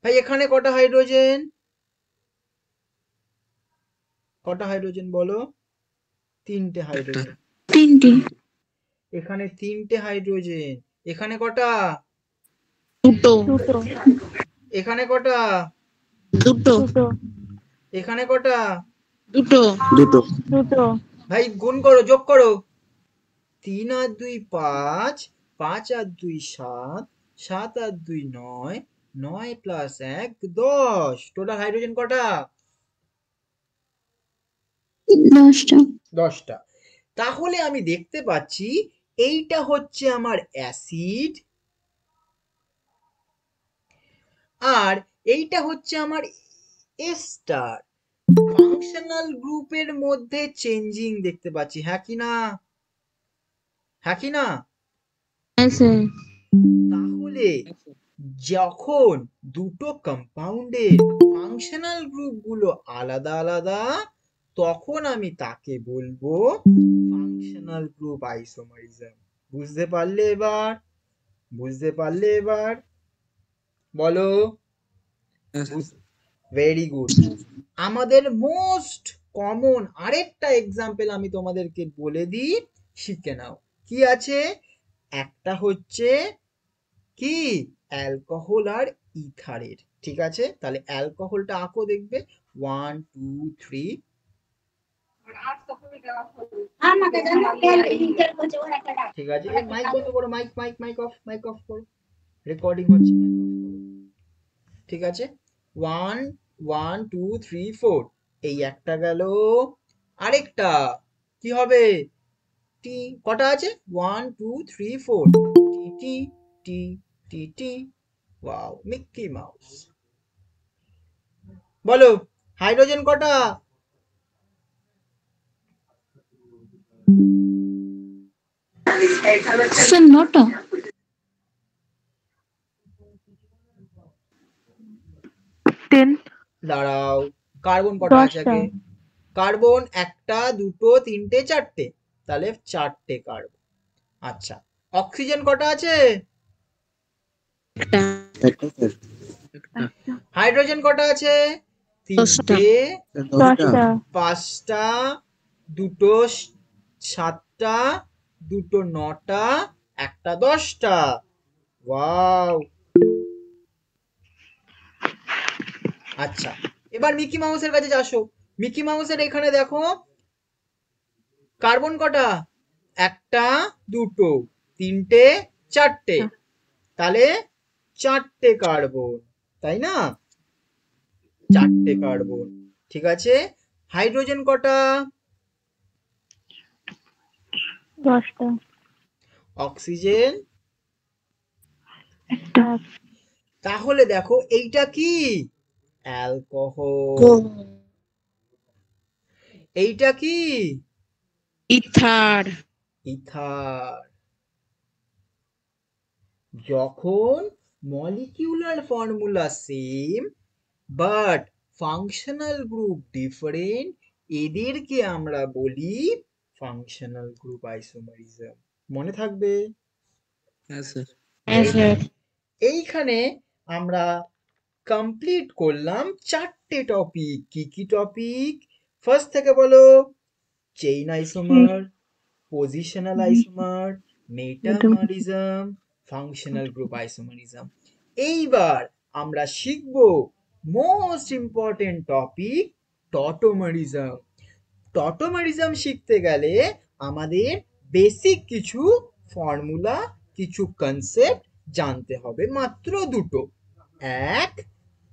ভাই। এখানে কটা হাইড্রোজেন, কটা হাইড্রোজেন বলো? তিনটে হাইড্রোজেন, তিনটে। এখানে তিনটে হাইড্রোজেন, এখানে কটা? দুটো। এখানে কটা? দুটো। এখানে কটা? দুটো। দুটো দুটো ভাই গুণ করো, যোগ করো। তিন আর দুই পাঁচ, পাঁচ আর দুই সাত, সাত আর দুই নয়, নয় প্লাস এক দশ। টোটাল হাইড্রোজেন কটা? দশটা। দশটা। তাহলে আমি দেখতে পাচ্ছি এইটা হচ্ছে আমার অ্যাসিড, আর এইটা হচ্ছে আমার এস্টার। ফাংশনাল গ্রুপের মধ্যে চেঞ্জিং দেখতে পাচ্ছি, হ্যাঁ কি না? হ্যাঁ কি না? তাহলে যখন দুটো কম্পাউন্ডের ফাংশনাল গ্রুপগুলো আলাদা আলাদা, তখন আমি তাকে বলবো ফাংশনাল গ্রুপ আইসোমারিজম। বুঝতে পারলে এবার? বুঝতে পারলে এবার বলো? Very good. আমাদের মোস্ট কমন আরেকটা এক্সাম্পল আমি তোমাদেরকে বলে দিই, শিখে নাও। কি আছে? একটা হচ্ছে কি অ্যালকোহল আর ইথারের, ঠিক আছে? তাহলে অ্যালকোহলটা আঁকো, দেখবে 1 2 3। ঠিক আছে, মাইক বন্ধ করো, mic mic mic off, mic off করো, রেকর্ডিং হচ্ছে, মাইক অফ করো। ঠিক আছে, 1 1 2 3 4। এই একটা গেল, আরেকটা কি হবে? টি। কটা আছে? 1 2 3 4। টি টি টি টি। Wow, Mickey Mouse. বলো হাইড্রোজেন কটা? নটা। দাঁড়াও, কার্বন কটা আছে আগে? কার্বন একটা দুটো তিনটে চারটে, তাহলে চারটে কার্বন। আচ্ছা, অক্সিজেন কটা আছে? হাইড্রোজেন কটা আছে? তিনটে, পাঁচটা, দুটো সাতটা, দুটো নটা, একটা দশটা। ওয়াও। আচ্ছা, এবার মিকি মাউসের কাছে আসো। মিকি মাউসের এখানে দেখো কার্বন কটা? একটা দুটো তিনটে চারটে, তাহলে চারটে কার্বন, তাই না? চারটে কার্বন। ঠিক আছে, হাইড্রোজেন কটা? দশটা। অক্সিজেন? তাহলে দেখো এইটা কি? অ্যালকোহল। এইটা কি? ইথার। ইথার। যখন molecular formula same but functional group different, এদেরকে আমরা বলি ফাংশনাল গ্রুপ আইসোমারিজম। মনে থাকবে? হ্যাঁ স্যার। হ্যাঁ স্যার। এইখানে আমরা কমপ্লিট করলাম চারটে টপিক। কি কি টপিক? ফার্স্ট থেকে বলো, chain isomer, positional isomer, metamerism, functional group isomerism. এইবার আমরা শিখব most important topic tautomerism. Tautomerism শিখতে গেলে আমাদের বেসিক কিছু ফর্মুলা, কিছু কনসেপ্ট জানতে হবে, মাত্র দুটো। এক,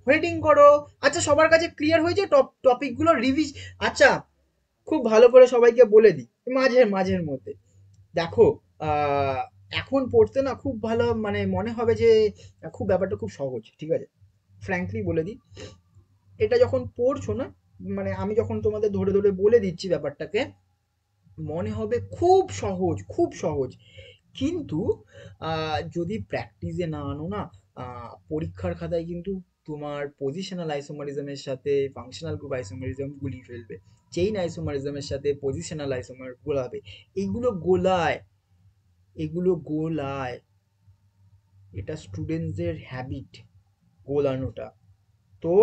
হেডিং করো। আচ্ছা, সবার কাছে ক্লিয়ার হয়েছে টপিকগুলো রিভিজ? আচ্ছা, খুব ভালো করে সবাইকে বলে দিই মাঝের মধ্যে। দেখো এখন পড়তে না খুব ভালো মানে মনে হবে যে খুব ব্যাপারটা খুব সহজ, ঠিক আছে? ফ্র্যাঙ্কলি বলে দিই, এটা যখন পড়ছো না, মানে আমি যখন তোমাদের ধরে ধরে বলে দিচ্ছি ব্যাপারটাকে, মনে হবে খুব সহজ, কিন্তু যদি প্র্যাকটিসে না আনো না, পরীক্ষার খাতায় কিন্তু তোমার পজিশনাল আইসোমারিজমের সাথে ফাংশনাল গ্রুপ আইসোমারিজম গুলিয়ে ফেলবে, চেইন আইসোমারিজমের সাথে পজিশনাল আইসোমার গোলাবে। এগুলো গোলায়, এটা স্টুডেন্টদের হ্যাবিট গোলানোটা। তো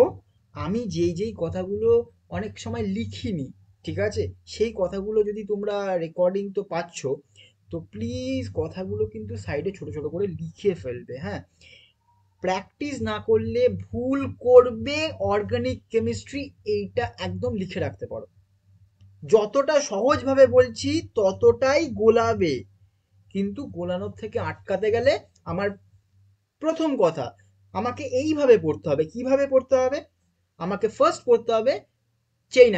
আমি যেই কথাগুলো অনেক সময় লিখিনি, ঠিক আছে, সেই কথাগুলো যদি তোমরা রেকর্ডিং তো পাচ্ছ, তো প্লিজ কথাগুলো কিন্তু সাইডে ছোট ছোট করে লিখে ফেলবে। হ্যাঁ, প্র্যাকটিস না করলে ভুল করবে। অর্গানিক কেমিস্ট্রি এইটা একদম লিখে রাখতে পারো, যতটা সহজভাবে বলছি ততটাই গোলাবে, কিন্তু গোলানোর থেকে আটকাতে গেলে আমার প্রথম কথা, আমাকে এইভাবে পড়তে হবে। কিভাবে পড়তে হবে? আমাকে ফার্স্ট পড়তে হবে চেইন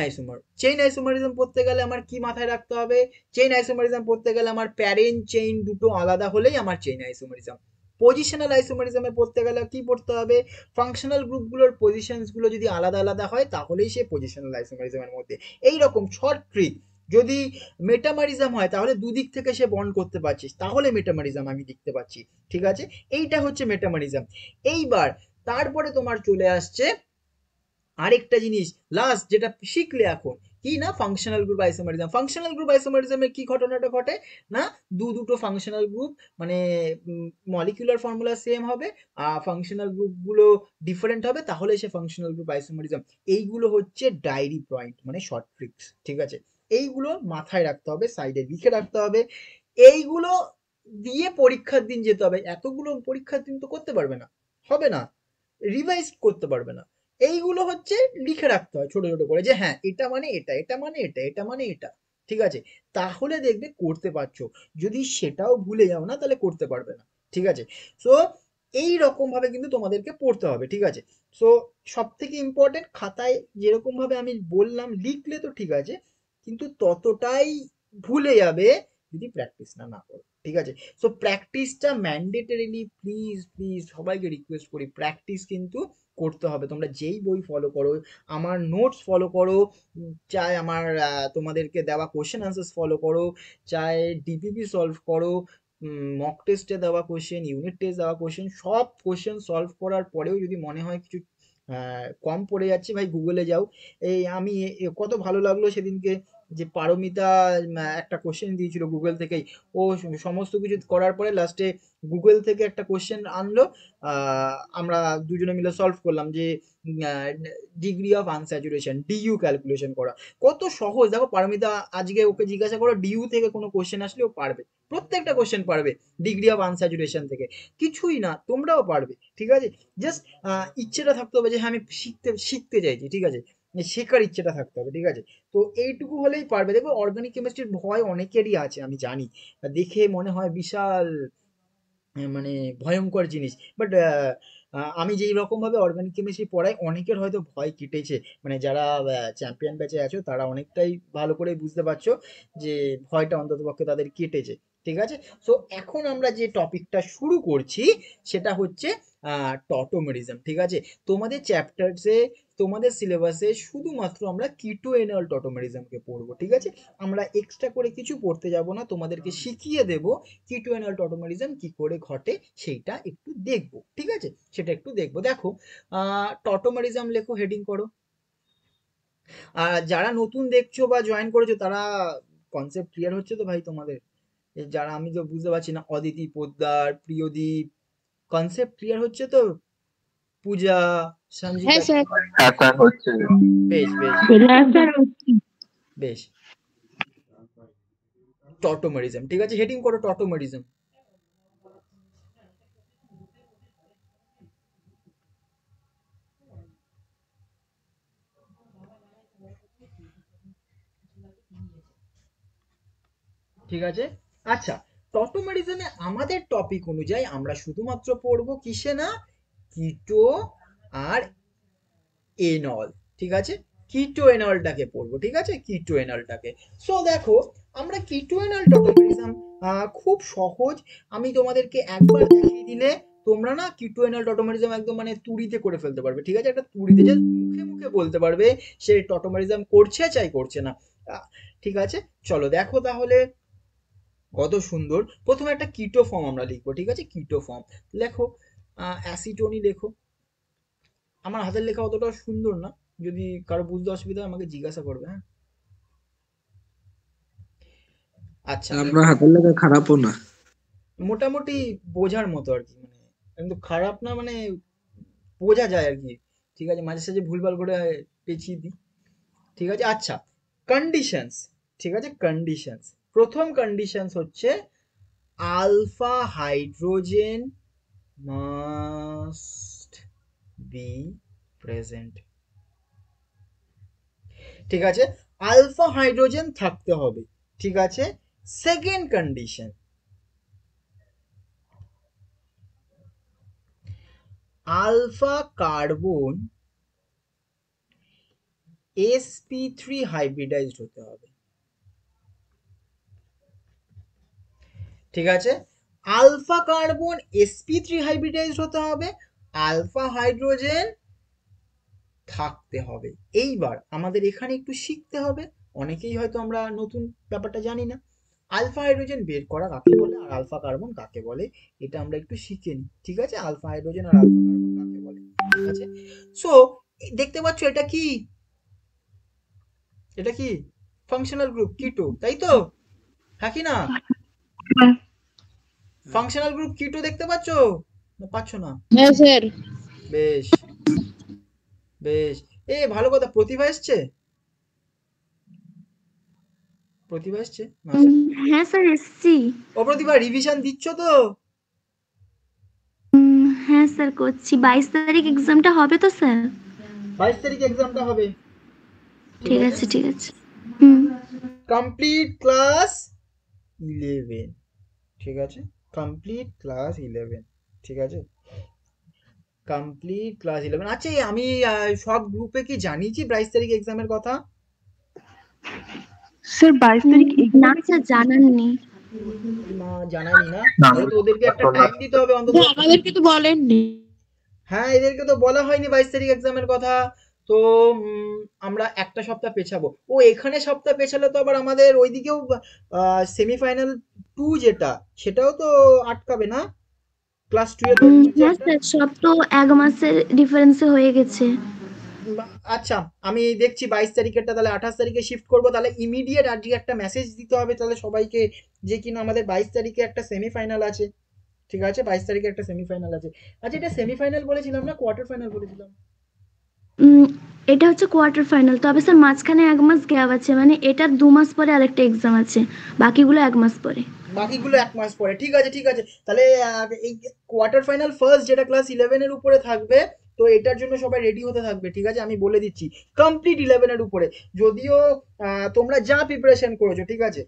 আইসোমারিজম। পড়তে গেলে আমার কি মাথায় রাখতে হবে? চেইন আইসোমারিজম পড়তে গেলে আমার প্যারেন্ট চেইন দুটো আলাদা হলেই আমার চেইন আইসোমারিজম। পজিশনাল আইসোমারিজমে পড়তে গেলে কি পড়তে হবে? ফাংশনাল গ্রুপগুলোর পজিশনসগুলো যদি আলাদা আলাদা হয় তাহলেই সে পজিশনাল আইসোমারিজমের মধ্যে। এইরকম শর্ট ট্রিক। যদি মেটামারিজম হয় তাহলে দুদিক থেকে সে বন্ড করতে পারছিস, তাহলে মেটামারিজম আমি দেখতে পাচ্ছি, ঠিক আছে? এইটা হচ্ছে মেটামারিজম। এইবার তারপরে তোমার চলে আসছে আরেকটা জিনিস, লাস্ট যেটা শিখলে এখন, কি না functional group isomerism. Functional group আইসোমারিজমের কি ঘটনাটা ঘটে না, দুটো ফাংশনাল গ্রুপ, মানে মলিকুলার ফর্মুলা সেম হবে আর ফাংশনাল গ্রুপগুলো ডিফারেন্ট হবে, তাহলে সে ফাংশনাল গ্রুপ আইসোমারিজম। এইগুলো হচ্ছে ডায়েরি পয়েন্ট, মানে শর্ট ট্রিক্স, ঠিক আছে? এইগুলো মাথায় রাখতে হবে, সাইডে লিখে রাখতে হবে। এইগুলো দিয়ে পরীক্ষার দিন যেতে হবে। এতগুলো পরীক্ষার দিন তো করতে পারবে না, হবে না, রিভাইজ করতে পারবে না। এইগুলো হচ্ছে লিখে রাখতে হয় ছোট ছোট করে, যে হ্যাঁ এটা মানে এটা, এটা মানে এটা, এটা মানে এটা, ঠিক আছে? তাহলে দেখবে করতে পারছো। যদি সেটাও ভুলে যাও না তাহলে করতে পারবে না, ঠিক আছে? সো এই রকম ভাবে কিন্তু তোমাদেরকে পড়তে হবে, ঠিক আছে? সো সব থেকে ইম্পর্টেন্ট, খাতায় যেরকম ভাবে আমি বললাম লিখলে তো ঠিক আছে, কিন্তু ততটাই ভুলে যাবে যদি প্র্যাকটিস না করো, ঠিক আছে? সো প্র্যাকটিসটা ম্যান্ডেটরিলি প্লিজ সবাইকে রিকোয়েস্ট করি, প্র্যাকটিস কিন্তু করতে হবে। তোমরা যেই বই ফলো করো, আমার নোটস ফলো করো, চাই আমার তোমাদেরকে দেওয়া কোশ্চেন আনসার্স ফলো করো, চাই ডিপিপি সলভ করো, মক টেস্টে দেওয়া কোশ্চেন, ইউনিট টেস্ট দেওয়া কোশ্চেন, সব কোশ্চেন সলভ করার পরেও যদি মনে হয় কিছু কম পড়ে যাচ্ছে, ভাই গুগলে যাও। এই আমি কত ভালো লাগলো সেদিনকে যে পারমিতা একটা কোশ্চেন দিয়েছিল গুগল থেকেই, ও সমস্ত কিছু করার পরে লাস্টে গুগল থেকে একটা কোশ্চেন আনলো, আমরা দুজনে মিলে সলভ করলাম, যে degree of unsaturation, DU calculation করা। কত সহজ! দেখো পারমিতা, আজকে ওকে জিজ্ঞাসা করো ডিইউ থেকে কোনো কোশ্চেন আসলে ও পারবে, প্রত্যেকটা কোশ্চেন পারবে ডিগ্রি অফ আনস্যাচুরেশন থেকে। কিছুই না, তোমরাও পারবে, ঠিক আছে? জাস্ট ইচ্ছেটা থাকতে হবে যে হ্যাঁ আমি শিখতে চাইছি, ঠিক আছে? শেখার ইচ্ছেটা থাকতে হবে, ঠিক আছে? তো এইটুকু হলেই পারবে। দেখো অর্গানিক কেমিস্ট্রির ভয় অনেকেরই আছে, আমি জানি, দেখে মনে হয় বিশাল মানে ভয়ঙ্কর জিনিস, বাট আমি যেই রকমভাবে অর্গানিক কেমিস্ট্রি পড়াই অনেকের হয়তো ভয় কেটেছে, মানে যারা চ্যাম্পিয়ন ব্যাচে আছো তারা অনেকটাই ভালো করে বুঝতে পারছো যে ভয়টা অন্ততপক্ষে তাদের কেটেছে, ঠিক আছে? সো এখন আমরা যে টপিকটা শুরু করছি সেটা হচ্ছে টটোমারিজম, ঠিক আছে? তোমাদের চ্যাপ্টারসে, তোমাদের সিলেবাসে শুধুমাত্র আমরা কিটোএনাল টটোমারিজমকে পড়বো, ঠিক আছে? আমরা এক্সট্রা করে কিছু পড়তে যাব না, তোমাদেরকে শিখিয়ে দেব কিটোএনাল টটোমারিজম কি করে ঘটে, সেইটা একটু দেখব, ঠিক আছে? সেটা একটু দেখব। দেখো টটোমারিজম লেখো, হেডিং করো। আর যারা নতুন দেখছো বা জয়েন করেছো তারা, কনসেপ্ট ক্লিয়ার হচ্ছে তো ভাই তোমাদের? যারা, আমি তো বুঝতে পারছি না, অদিতি পোদ্দার, প্রিয়দীপ, কনসেপ্ট ক্লিয়ার হচ্ছে তো? পূজা, সঞ্জিতা হচ্ছে, বেশ। টটোমারিজম, ঠিক আছে, হেডিং করো টটোমারিজম। ঠিক আছে। আচ্ছা, টটোমেরিজমে আমাদের টপিক অনুযায়ী আমরা শুধুমাত্র পড়বো কিসে না, কিটো আর এনল, ঠিক আছে, কিটো এনলটাকে পড়বো, ঠিক আছে, কিটো এনলটাকে। সো দেখো আমরা কিটো এনল টটোমেরিজম খুব সহজ, আমি তোমাদেরকে একবার দেখিয়ে দিলে তোমরা না কিটো এনল টটোমেরিজম একদম মানে তুড়িতে করে ফেলতে পারবে, ঠিক আছে, একটা তুড়িতে যে মুখে মুখে বলতে পারবে সে টটোমেরিজম করছে চাই করছে না, ঠিক আছে। চলো দেখো তাহলে কত সুন্দর, প্রথমে একটা কিটো ফর্ম আমরা লিখবো, ঠিক আছে, কিটো ফর্ম লেখো, অ্যাসিটোনি লেখো। আমার হাতের লেখা অতটা সুন্দর না, যদি কারো বুঝতে অসুবিধা আমাকে জিজ্ঞাসা করবে, হ্যাঁ। আচ্ছা, আপনার হাতের লেখা খারাপও না, মোটামুটি বোঝার মতো আর কি, মানে কিন্তু খারাপ না, মানে বোঝা যায় আর কি, ঠিক আছে, মাঝে সাঝে ভুলভাল করে পেঁচিয়ে দিই, ঠিক আছে। আচ্ছা কন্ডিশনস, ঠিক আছে, কন্ডিশনস, প্রথম কন্ডিশনস হচ্ছে alpha hydrogen must be present, ঠিক আছে, আলফা হাইড্রোজেন থাকতে হবে, ঠিক আছে। Second condition, alpha carbon sp3 hybridized হতে হবে, ঠিক আছে, আলফা কার্বন sp3 হাইব্রিডাইজড হতে হবে, আলফা হাইড্রোজেন থাকতে হবে। এইবার আমাদের এখানে একটু শিখতে হবে, অনেকেই হয়তো আমরা নতুন ব্যাপারটা জানি না, আলফা হাইড্রোজেন বের করা কাকে বলে আর আলফা কার্বন কাকে বলে, এটা আমরা একটু শিখে নিই, ঠিক আছে, আলফা হাইড্রোজেন আর আলফা কার্বন কাকে বলে, ঠিক আছে। সো দেখতে পাচ্ছ এটা কি, এটা কি ফাংশনাল গ্রুপ কিটো, তাই তো, থাকি না, ফাংশনাল গ্রুপ কিটো দেখতে পাচ্ছ না, পাচ্ছ না? হ্যাঁ স্যার। বেশ বেশ, এ ভালো কথা। প্রতিভা আসছে, প্রতিভা আসছে? হ্যাঁ স্যার এসছি। ও প্রতিভা, রিভিশন দিচ্ছ তো? হ্যাঁ স্যার করছি। 22 তারিখ এক্সামটা হবে তো স্যার? 22 তারিখ এক্সামটা হবে, ঠিক আছে, ঠিক আছে। কমপ্লিট ক্লাস 11, ঠিক আছে, কমপ্লিট ক্লাস 11, ঠিক আছে, কমপ্লিট ক্লাস 11। আচ্ছা আমি সব গ্রুপে কি জানিয়েছি 22 তারিখ এক্সামের কথা? স্যার 22 তারিখ না স্যার জানাননি, না জানাননি না, তো ওদেরকে একটা টাইম দিতে হবে অন্তত, আমাদেরকে তো বলেননি। হ্যাঁ এদেরকে তো বলা হয়নি 22 তারিখ এক্সামের কথা, তো আমরা একটা সপ্তাহ পেছাবো। ও এখানে সপ্তাহ পেছালে তো আবার আমাদের ওইদিকেও সেমিফাইনাল 2 যেটা, সেটাও তো আটকাবে না, ক্লাস 12। সব তো এক মাসের ডিফারেন্সে হয়ে গেছে। আচ্ছা আমি দেখছি 22 তারিখেরটা তাহলে 28 তারিখে শিফট করব, তাহলে ইমিডিয়েট আজকে একটা মেসেজ দিতে হবে তাহলে সবাইকে, যে কিনা আমাদের 22 তারিখে একটা সেমিফাইনাল আছে, ঠিক আছে, 22 তারিখে একটা সেমিফাইনাল আছে। আচ্ছা এটা সেমিফাইনাল বলেছিলাম না কোয়ার্টার ফাইনাল বলেছিলাম? এটা হচ্ছে কোয়ার্টার ফাইনাল, তবে স্যার মাঝখানে এক মাস গ্যাপ আছে, মানে এটার 2 মাস পরে আরেকটা এক্সাম আছে, বাকিগুলো এক মাস পরে, বাকিগুলো এক মাস পরে, ঠিক আছে, ঠিক আছে। তাহলে এই কোয়ার্টার ফাইনাল ফার্স্ট যেটা ক্লাস 11 এর উপরে থাকবে, তো এটার জন্য সবাই রেডি হতে থাকবে, ঠিক আছে, আমি বলে দিচ্ছি কমপ্লিট 11 এর উপরে। যদিও তোমরা যা প্রিপারেশন করেছো, ঠিক আছে,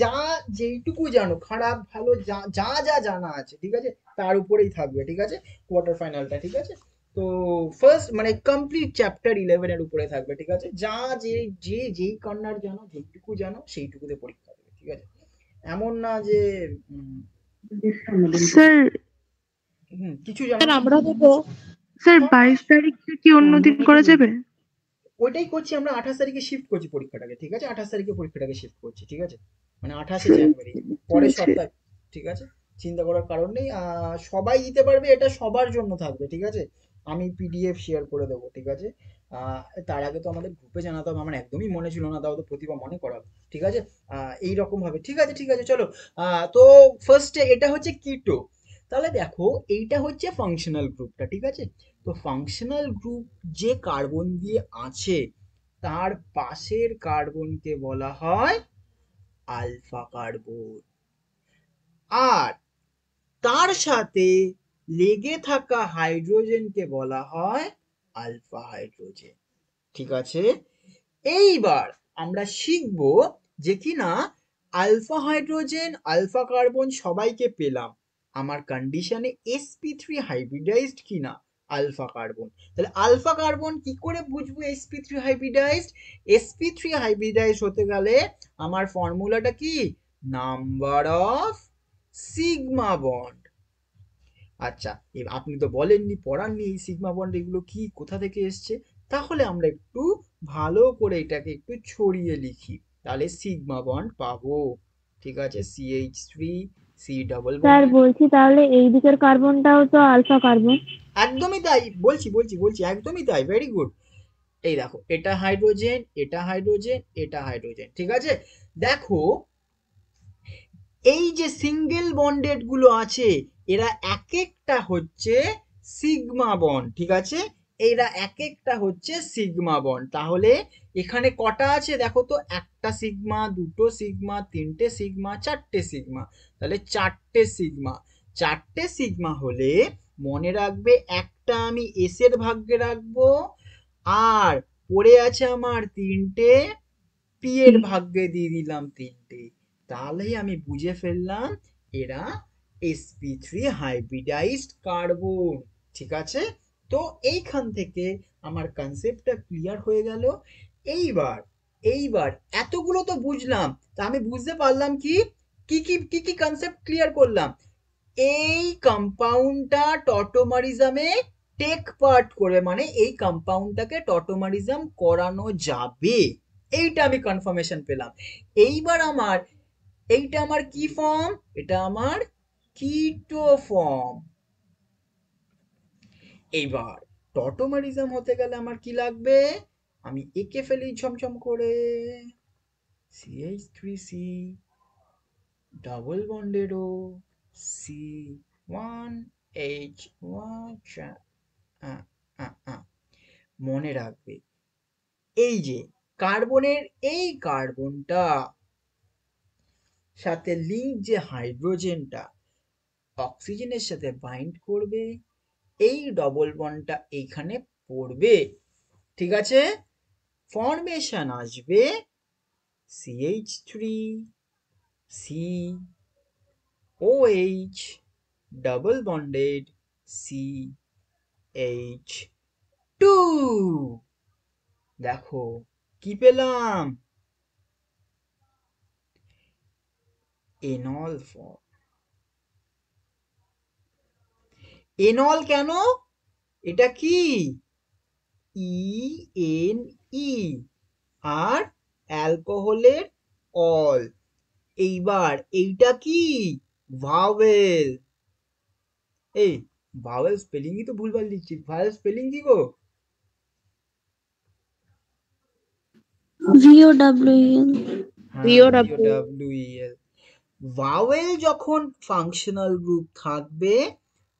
যা যেইটুকু জানো, খারাপ ভালো যা যা জানা আছে, ঠিক আছে, তার উপরেই থাকবে, ঠিক আছে, কোয়ার্টার ফাইনালটা, ঠিক আছে। তো ফার্স্ট মানে কমপ্লিট চ্যাপ্টার 11 এর উপরে থাকবে, ঠিক আছে, যা যেই কর্নার জানো, যেইটুকু জানো সেইটুকুতে পরীক্ষা দেবে, ঠিক আছে, এমন না যে স্যার কিছু জানো। আমরা তো স্যার 22 তারিখে কি অন্য দিন করা যাবে? ওইটাই করছি আমরা, 28 তারিখে শিফট করছি পরীক্ষাটাকে, ঠিক আছে, 28 তারিখে পরীক্ষাটাকে শিফট করছি, ঠিক আছে, মানে 28 জানুয়ারি পরের সপ্তাহে, ঠিক আছে, চিন্তা করার কারণ নেই, সবাই দিতে পারবে, এটা সবার জন্য থাকবে, ঠিক আছে। আমি পিডিএফ শেয়ার করে দেবো, ঠিক আছে, তার আগে তো আমাদের গ্রুপে জানাতে হবে, আমার একদমই মনে ছিল না, তাও তো প্রতিভা মনে করাবে, ঠিক আছে, এইরকম ভাবে, ঠিক আছে, ঠিক আছে, চলো। তো ফার্স্টে এটা হচ্ছে কিটো, তাহলে দেখো এইটা হচ্ছে ফাংশনাল গ্রুপটা, ঠিক আছে। তো ফাংশনাল গ্রুপ যে কার্বন দিয়ে আছে তার পাশের কার্বনকে বলা হয় আলফা কার্বন, আর তার সাথে লেগে থাকা হাইড্রোজেনকে বলা হয় আলফা হাইড্রোজেন, ঠিক আছে। এইবার আমরা শিখব যে কিনা আলফা হাইড্রোজেন আলফা কার্বন সবাইকে পেলাম, আমার কন্ডিশনে sp3 হাইব্রিডাইজড কিনা আলফা কার্বন। তাহলে আলফা কার্বন কি করে বুঝবো sp3 হাইব্রিডাইজড? sp3 হাইব্রিডাইজড হতে গেলে আমার ফর্মুলাটা কি, নাম্বার অফ সিগমা বন্ড। আচ্ছা, আপনি তো বলেননি, পড়াননি এই সিগমা বন্ড এগুলো কি, কোথা থেকে এসছে। তাহলে আমরা একটু ভালো করে এটাকে একটু ছড়িয়ে লিখি, তাহলে সিগমা বন্ড পাবো। ঠিক আছে, CH3 C double bond. Sir বলছি তাহলে এই দিকের কার্বনটাও তো আলফা কার্বন। একদমই তাই, বলছি একদমই তাই, ভেরি গুড। এই দেখো, এটা হাইড্রোজেন, এটা হাইড্রোজেন, এটা হাইড্রোজেন। ঠিক আছে, দেখো এই যে সিঙ্গেল বন্ডেড গুলো আছে এরা এক একটা হচ্ছে সিগমা বন্ড। ঠিক আছে, এরা এক একটা হচ্ছে সিগমা বন্ড। তাহলে এখানে কটা আছে দেখো তো, একটা সিগমা, দুটো সিগমা, তিনটে সিগমা, চারটে সিগমা। তাহলে চারটে সিগমা হলে মনে রাখবে, একটা আমি এস এর ভাগ্যে রাখবো, আর পড়ে আছে আমার তিনটে পি এর ভাগ্যে দিয়ে দিলাম তিনটে। তাহলেই আমি বুঝে ফেললাম এরা sp3 হাইব্রিডাইজড কার্বন। ঠিক আছে, তো এইখান থেকে আমার কনসেপ্টটা ক্লিয়ার হয়ে গেল। এইবার এতগুলো তো বুঝলাম, তা আমি বুঝতে পারলাম কি কনসেপ্ট ক্লিয়ার করলাম। এই কম্পাউন্ডটা টটোমারিজমে টেক পার্ট করবে, মানে এই কম্পাউন্ডটাকে টটোমারিজম করানো যাবে, এইটা আমি কনফার্মেশন পেলাম। এইবার আমার এইটা আমার কি ফর্ম, এটা আমার কিটো ফর্ম। এইবার টটোমারিজম হতে গেলে আমার কি লাগবে, আমি একে ফেলি ঝমঝম করে, CH3C ডাবল বন্ডেড ও C1H1। মনে রাখবে এই যে কার্বনের এই কার্বনটা সাথে লিঙ্ক যে হাইড্রোজেনটা অক্সিজেনের সাথে বাইন্ড করবে, এই ডবল বন্ডটা এইখানে পড়বে। ঠিক আছে, ফর্মেশন আসবে CH3COH ডাবল বন্ডেড CH2। দেখো কি পেলাম, এনল ফর্ম। এনল কেন, এটা কি ENE আর অ্যালকোহলের অল। এইবার এইটা কি, ভাওয়েল। এই ভাওয়েল স্পেলিংই তো ভুলভাল লিখছি, ভাওয়েল স্পেলিং কি গো, VOWEL। ভাওয়েল যখন ফাংশনাল গ্রুপ থাকবে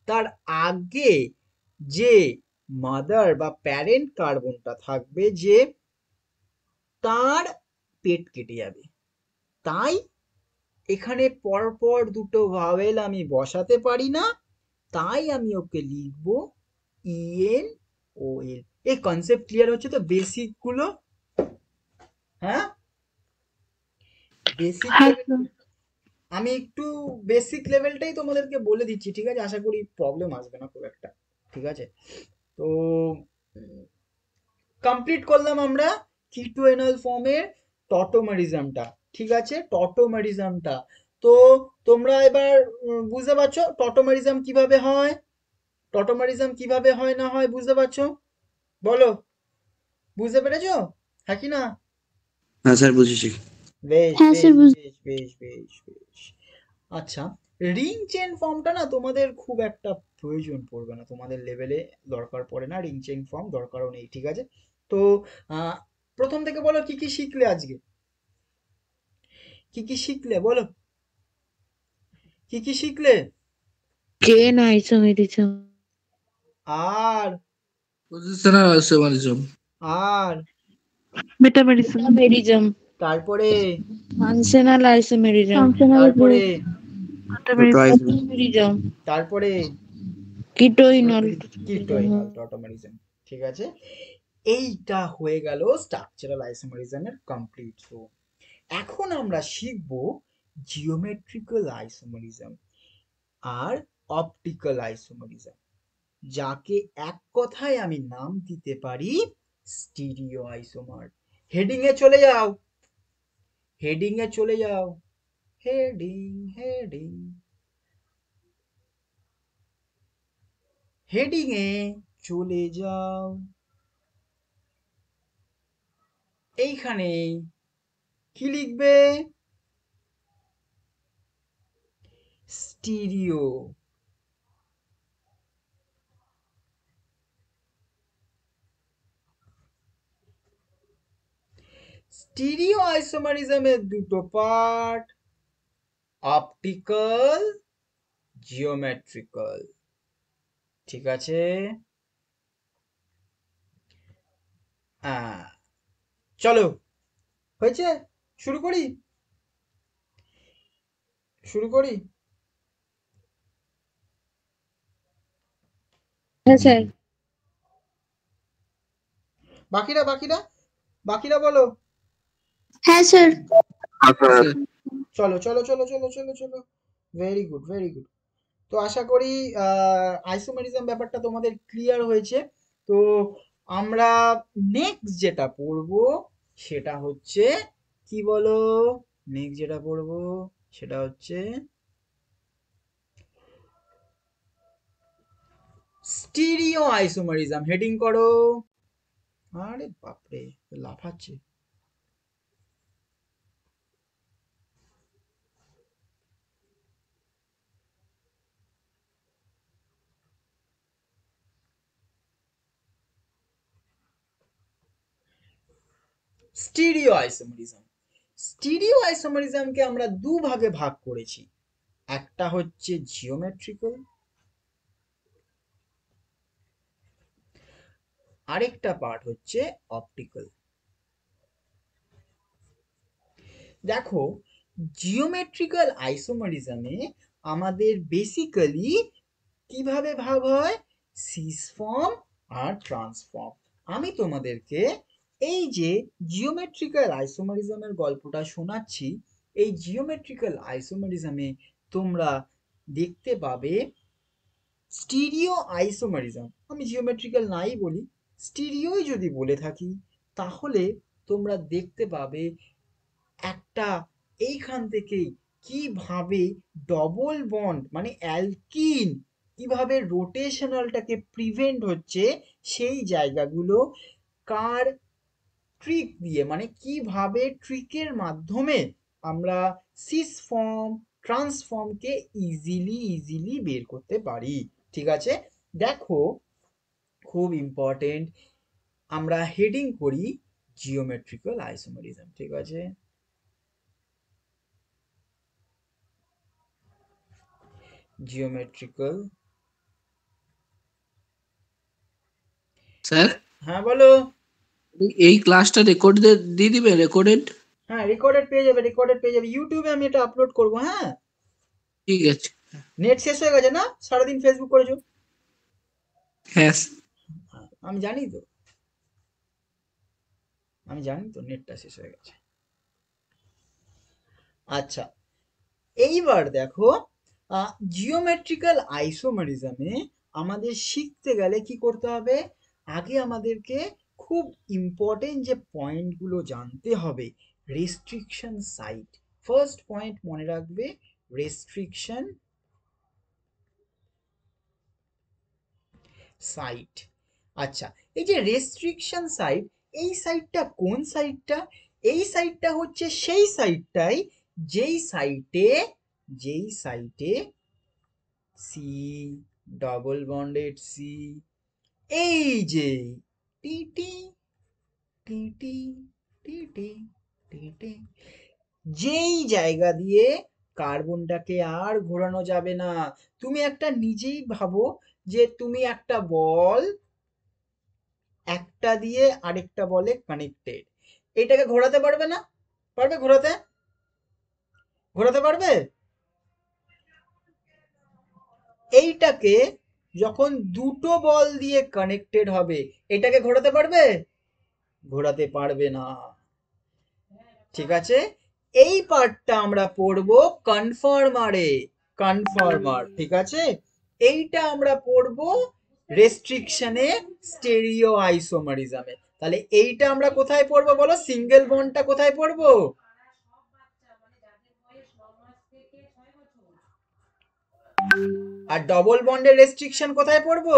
তার আগে যে মাদার বা প্যারেন্ট কার্বনটা থাকবে, যে তার পেট কেটে যাবে। তাই এখানে পরপর দুটো ভাওয়েল আমি বসাতে পারি না, তাই আমি ওকে লিখব ENOL। এই কনসেপ্ট ক্লিয়ার হচ্ছে তো, বেসিক গুলো। হ্যাঁ, বেসিক আমি একটু বেসিক লেভেলটাই তোমাদেরকে বলে দিচ্ছি। ঠিক আছে, আশা করি প্রবলেম আসবে না খুব একটা। ঠিক আছে, তো কমপ্লিট করলাম আমরা কিটোএনল ফর্মের টটোমারিজমটা। ঠিক আছে, টটোমারিজমটা তো তোমরা এবার বুঝতে পারছো টটোমারিজম কিভাবে হয়, টটোমারিজম কিভাবে হয় না হয় বুঝতে পারছো, বলো বুঝতে পেরেছো হ্যাঁ কি না? হ্যাঁ স্যার বুঝেছি। বেশ। আচ্ছা, রিং চেইন ফর্মটা না তোমাদের খুব একটা প্রয়োজন পড়বে না, তোমাদের লেভেলে দরকার পড়ে না, রিং চেইন ফর্ম দরকারও নেই। ঠিক আছে, তো প্রথম থেকে বলো কি কি শিখলে আজকে, কি কি শিখলে চেইন আইসোমেরিজম আর পজিশনাল আইসোমেরিজম আর মেটামেরিজম, তারপরে ফাংশনাল আইসোমেরিজম, তারপরে টটোমারিজম, তারপরে কিটোএনল টটোমারিজম। ঠিক আছে, এইটা হয়ে গেল স্ট্রাকচারাল আইসোমেরিজমের কমপ্লিট ফর্ম। এখন আমরা শিখব জিওমেট্রিক্যাল আইসোমেরিজম আর অপটিক্যাল আইসোমেরিজম, যাকে এক কথায় আমি নাম দিতে পারি স্টিরিও আইসোমার। হেডিংয়ে চলে যাও, হেডিংয়ে চলে যাও, হেডিং হেডিং হেডিংয়ে চলে যাও। এইখানে কি লিখবে? স্টিরিও। স্টিরিও আইসোমেরিজমের দুটো পার্ট, অপটিক্যাল, জিওমেট্রিক্যাল। ঠিক আছে, চলো হয়েছে, শুরু করি বাকিরা বাকিরা বাকিরা বলো। হ্যাঁ স্যার। চলো চলো চলো চলো চলো চলো ভেরি গুড ভেরি গুড। তো আশা করি আইসোমেরিজম ব্যাপারটা তোমাদের ক্লিয়ার হয়েছে। তো আমরা নেক্সট যেটা পড়বো সেটা হচ্ছে কি বলো, নেক্সট যেটা পড়বো সেটা হচ্ছে স্টিরিও আইসোমেরিজম। হেডিং করো। আরে বাপরে লাফাচ্ছে। স্টিরিও আইসোমেরিজম, স্টিরিও আইসোমেরিজমকে আমরা দু ভাগে ভাগ করেছি, একটা হচ্ছে জিওমেট্রিক্যাল, আরেকটা পার্ট হচ্ছে অপটিক্যাল। দেখো জিওমেট্রিক্যাল আইসোমেরিজমে আমাদের বেসিক্যালি কিভাবে ভাগ হয়, সিস ফর্ম আর ট্রান্সফর্ম। আমি তোমাদেরকে এই যে জিওমেট্রিক্যাল আইসোমেরিজমের গল্পটা শোনাচ্ছি, এই জিওমেট্রিক্যাল আইসোমেরিজমে তোমরা দেখতে পাবে স্টিরিও আইসোমেরিজম। আমি জিওমেট্রিক্যাল নাই বলি, স্টিরিওই যদি বলে থাকি তাহলে তোমরা দেখতে পাবে একটা এইখান থেকেই কিভাবে ডবল বন্ড মানে অ্যালকিন কিভাবে রোটেশনালটাকে প্রিভেন্ট হচ্ছে, সেই জায়গাগুলো কার ট্রিক দিয়ে, মানে কিভাবে ট্রিকের মাধ্যমে আমরা সিস ফর্ম ট্রান্সফর্মকে ইজিলি বের করতে পারি। ঠিক আছে, দেখো খুব ইম্পর্টেন্ট, আমরা হেডিং করি জিওমেট্রিক্যাল আইসোমেরিজম। ঠিক আছে, জিওমেট্রিক্যাল। স্যার হ্যাঁ বলো। এই ক্লাসটা রেকর্ড দিয়ে দিবে, রেকর্ডেড? হ্যাঁ রেকর্ডেড পেয়ে যাবে, রেকর্ডেড পেয়ে যাবে। ইউটিউবে আমি এটা আপলোড করব। হ্যাঁ ঠিক আছে। নেট শেষ হয়ে গেছে না? সারা দিন ফেসবুক করেছো? হ্যাঁ আমি জানি তো, আমি জানি তো নেটটা শেষ হয়ে গেছে। আচ্ছা এইবার দেখো জিওমেট্রিক্যাল আইসোমেরিজমে আমাদের শিখতে গেলে কি করতে হবে, আগে আমাদেরকে খুব ইম্পর্টেন্ট যে পয়েন্টগুলো জানতে হবে, রেস্ট্রিকশন সাইট। ফার্স্ট পয়েন্ট মনে রাখবে, রেস্ট্রিকশন সাইট। আচ্ছা এই যে রেস্ট্রিকশন সাইট, এই সাইটটা কোন সাইটটা? এই সাইটটা হচ্ছে সেই সাইটটাই যেই সাইটে সি ডবল বন্ডেড সি, এই যে যেই জায়গা দিয়ে কার্বনটাকে আর ঘোরানো যাবে না। তুমি একটা নিজেই ভাবো যে তুমি একটা বল একটা দিয়ে আরেকটা বলে কানেক্টেড, এটাকে ঘোরাতে পারবে না? পারবে ঘোরাতে? ঘোরাতে পারবে? এইটাকে যখন দুটো বল দিয়ে কানেক্টেড হবে এটাকে ঘোরাতে পারবে? ঘোরাতে পারবে না। ঠিক আছে, এই পার্টটা আমরা পড়ব কনফর্মারে, কনফর্মার, ঠিক আছে। এইটা আমরা পড়ব রেস্ট্রিকশনে, স্টেরিও আইসোমারিজমে। তাহলে এইটা আমরা কোথায় পড়বো বলো, সিঙ্গেল বন্ডটা কোথায় পড়বো? আর ডবল বন্ডের রেস্ট্রিকশন কোথায় পড়বো?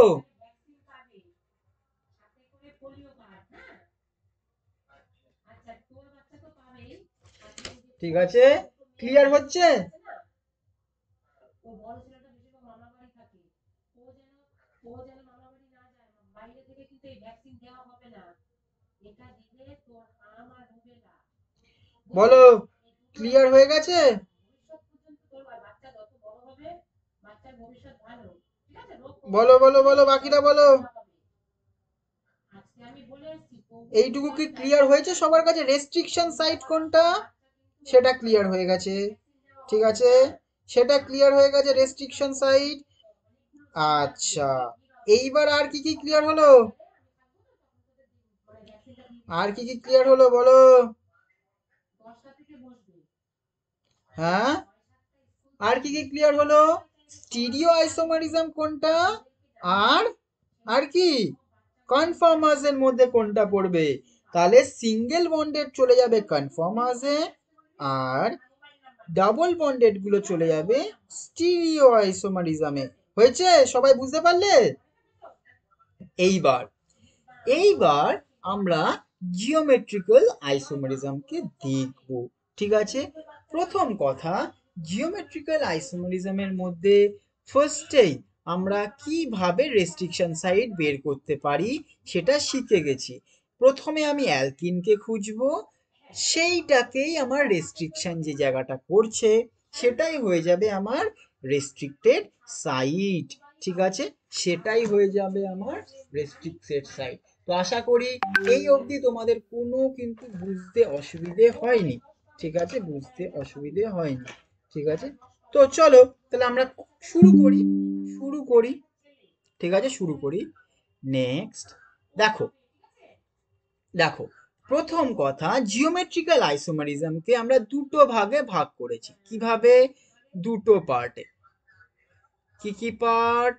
ঠিক আছে, ক্লিয়ার হচ্ছে? বলো, ক্লিয়ার হয়ে গেছে? বলো বলো বলো, বাকিটা বলো। এইটুকু কি ক্লিয়ার হয়েছে সবার কাছে? রেস্ট্রিকশন সাইট কোনটা সেটা ক্লিয়ার হয়ে গেছে, ঠিক আছে, সেটা ক্লিয়ার হয়ে গেছে, রেস্ট্রিকশন সাইট। আচ্ছা, এইবার আর কি কি ক্লিয়ার হলো, আর কি কি ক্লিয়ার হলো বলো? হ্যাঁ, আর কি কি ক্লিয়ার হলো? স্টিরিও আইসোমারিজম কোনটা আর আর কি কনফর্মাসের মধ্যে কোনটা পড়বে? তাহলে সিঙ্গেল বন্ডেড চলে যাবে কনফর্মাসে, আর ডাবল বন্ডেড গুলো চলে যাবে স্টিরিও আইসোমারিজমে। হয়েছে, সবাই বুঝতে পারলে? এইবার আমরা জিওমেট্রিক্যাল আইসোমারিজমকে দেখব, ঠিক আছে। প্রথম কথা, জিওমেট্রিক্যাল আইসোমারিজমের মধ্যে ফার্স্টেই আমরা কিভাবে রেস্ট্রিকশন সাইড বের করতে পারি সেটা শিখে গেছি। প্রথমে আমি অ্যালকিনকে খুঁজবো, সেইটাকেই আমার রেস্ট্রিকশন যে জায়গাটা করছে সেটাই হয়ে যাবে আমার রেস্ট্রিক্টেড সাইট, ঠিক আছে, সেটাই হয়ে যাবে আমার রেস্ট্রিক্টেড সাইট। তো আশা করি এই অবধি তোমাদের কোনো কিন্তু বুঝতে অসুবিধে হয়নি, ঠিক আছে, বুঝতে অসুবিধে হয়নি, ঠিক আছে। তো চলো তাহলে আমরা শুরু করি, ঠিক আছে, শুরু করি। নেক্সট দেখো, দেখো প্রথম কথা, জিওমেট্রিক্যাল আইসোমারিজমকে আমরা দুটো ভাগে ভাগ করেছি। কিভাবে? দুটো পার্টে। কি কি পার্ট?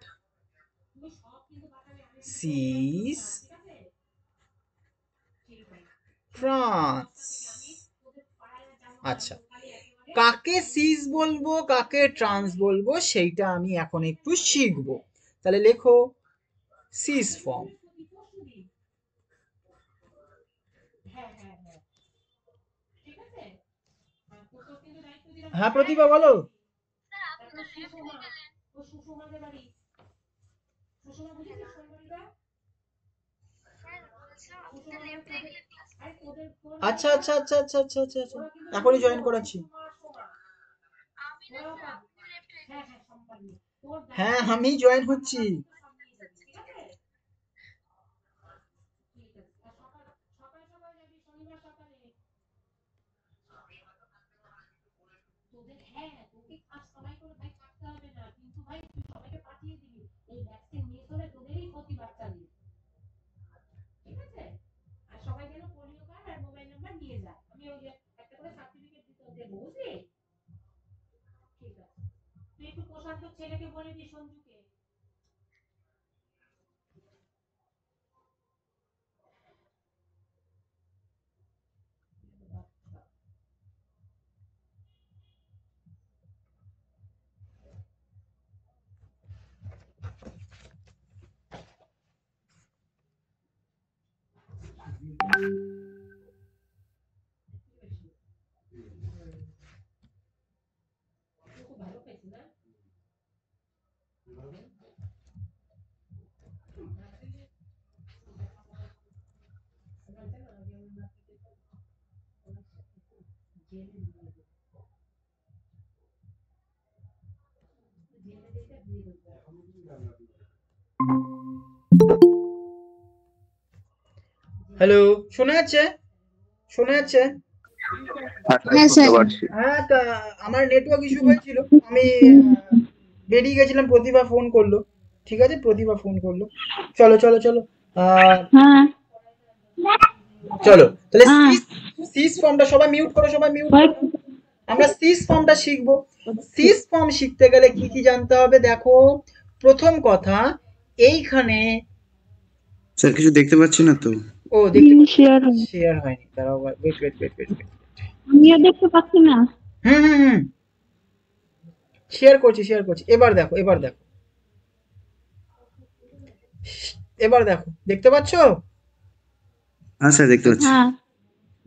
Cis trans. আচ্ছা, কাকে সিস বলবো কাকে ট্রান্স বলবো সেইটা আমি এখন একটু শিখবো। তাহলে লেখো সিস ফর্ম, হ্যাঁ প্রতিভা বলো। আচ্ছা আচ্ছা আচ্ছা আচ্ছা আচ্ছা আচ্ছা আচ্ছা, এখনই জয়েন করাচ্ছি। হ্যাঁ আমি জয়েন হচ্ছি। হ্যালো, শোনা যাচ্ছে? শোনা যাচ্ছে? হ্যাঁ, আমার নেটওয়ার্ক ইস্যু হয়েছিল, আমি বেরিয়ে গেছিলাম, প্রতিভা ফোন করলো, ঠিক আছে, প্রতিভা ফোন করলো। চলো চলো চলো চলো, তাহলে সিস ফর্মটা সবাই মিউট করো, সবাই মিউট করো। আমরা সিস ফর্মটা শিখবো। সিস ফর্ম শিখতে গেলে কি কি জানতে হবে? দেখো প্রথম কথা এইখানে স্যার কিছু দেখতে পাচ্ছি না তো। ও দেখতে শেয়ার শেয়ার হয়নি, দাঁড়াও ওয়েট ওয়েট ওয়েট ওয়েট, আমিও দেখতে পাচ্ছি না। হুম হুম শেয়ার করছি শেয়ার করছি। এবার দেখো এবার দেখো এবার দেখো, দেখতে পাচ্ছো? হ্যাঁ স্যার দেখতে পাচ্ছি।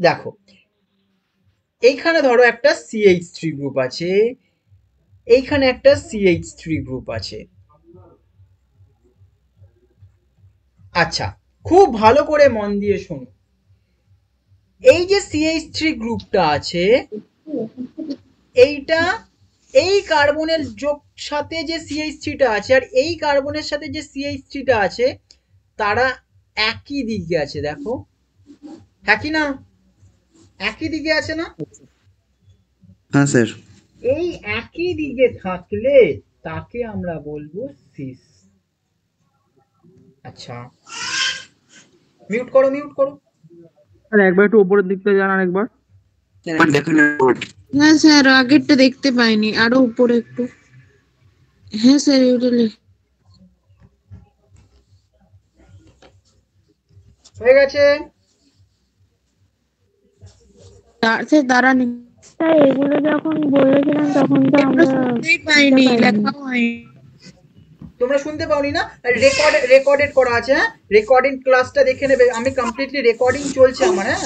দেখো এইখানে ধরো একটা CH3 গ্রুপ আছে, এইখানে একটা CH3 গ্রুপ আছে। আচ্ছা খুব ভালো করে মন দিয়ে শোনো, এই যে CH3 গ্রুপটা আছে এইটা এই কার্বনের যোগ সাথে যে CH3 টা আছে আর এই কার্বনের সাথে যে CH3 টা আছে তারা একই দিকে আছে। দেখো একই না, একই দিকে আছে না? হ্যাঁ স্যার। এই একই দিকে থাকলে তাকে আমরা বলবো সিস। আচ্ছা মিউট করো মিউট করো। আর একবার একটু উপরের দিকটা যান আরেকবার। না স্যার আগেরটা দেখতে পাইনি, আরো উপরে একটু। হ্যাঁ স্যার ইউটিলি হয়ে গেছে। তোমরা শুনতে পাওনি না? রেকর্ডেড করা আছে, রেকর্ডিং ক্লাসটা দেখে নেবে। আমি কমপ্লিটলি রেকর্ডিং চলছে আমার, হ্যাঁ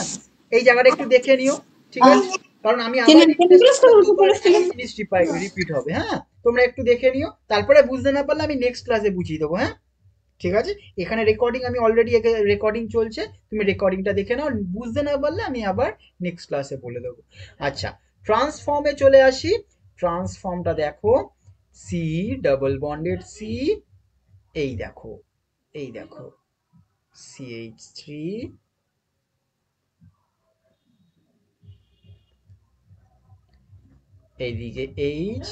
এই জায়গাটা একটু দেখে নিও ঠিক আছে, কারণ আমি রিপিট হবে। হ্যাঁ তোমরা একটু দেখে নিও, তারপরে বুঝতে না পারলে আমি নেক্সট ক্লাসে বুঝিয়ে দেবো। হ্যাঁ ঠিক আছে, এখানে রেকর্ডিং আমি অলরেডি রেকর্ডিং চলছে, তুমি রেকর্ডিংটা দেখে নাও, বুঝতে না পারলে আমি আবার নেক্সট ক্লাসে বলে দেবো। আচ্ছা ট্রান্সফর্মে চলে আসি। ট্রান্সফর্মটা দেখো সি ডাবল বন্ডেড সি, এই দেখো CH3 এইদিকে H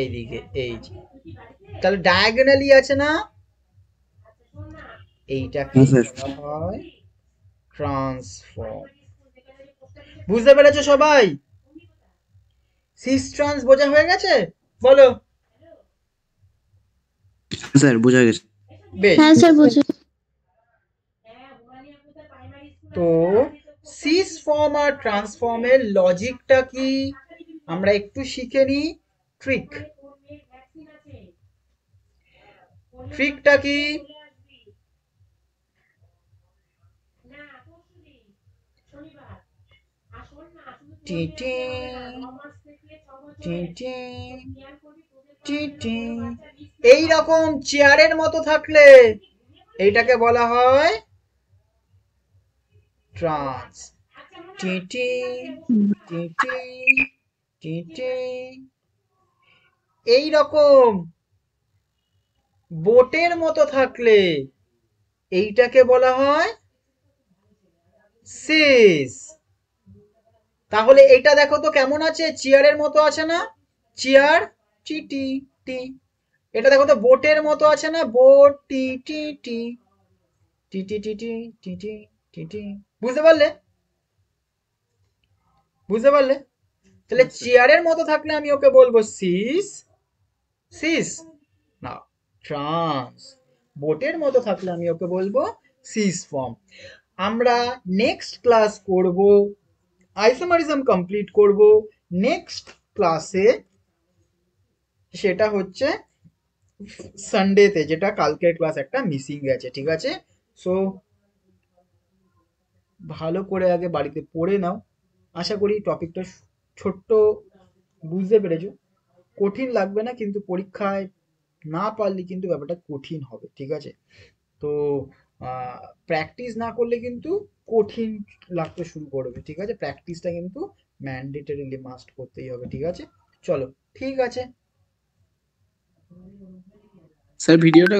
এইদিকে H, তাহলে ডায়াগোনালি আছে না? এইটাকে বলা হয় ট্রান্সফর্ম। বুঝতে পেরেছো সবাই? সিস ট্রান্স বোঝা হয়ে গেছে? বলো স্যার বোঝা গেছে। হ্যাঁ স্যার বুঝে। তো সিস ফর্ম আর ট্রান্সফর্মের লজিকটা কি আমরা একটু শিখে নি। ট্রিক, ট্রিকটা কি? এই রকম চেয়ারের মতো থাকলে এইটাকে বলা হয় ট্রান্স। এই রকম বোটের মতো থাকলে এইটাকে বলা হয় সিস। তাহলে এইটা দেখো তো কেমন আছে, চেয়ারের মতো আছে না? চেয়ার টি টি টি। এটা দেখো তো বোটের মতো আছে না? বোট টি টি টি টি টি টি টি টি টি। বুঝতে পারলে? বুঝতে পারলে? তাহলে চেয়ারের মতো থাকলে আমি ওকে বলবো সিস। সিস না ট্রান্স। বোটের মতো থাকলে আমি ওকে বলবো সিস ফর্ম। আমরা নেক্সট ক্লাস করব, আইসোমারিজম কমপ্লিট করব নেক্সট ক্লাসে, সেটা হচ্ছে সানডেতে, যেটা কালকের ক্লাস একটা মিসিং গেছে। ঠিক আছে, সো ভালো করে আগে বাড়িতে পড়ে নাও। আশা করি টপিকটা ছোট্ট বুঝতে পেরেছো, কঠিন লাগবে না, কিন্তু পরীক্ষায় না পারলে কিন্তু ব্যাপারটা কঠিন হবে। ঠিক আছে, তো প্র্যাকটিস না করলে কিন্তু কঠিন লাগতে শুরু করবে। ঠিক আছে, প্র্যাকটিসটা কিন্তু ম্যান্ডেটরিলি মাস্ট করতেই হবে। ঠিক আছে চলো, ঠিক আছে স্যার ভিডিওটা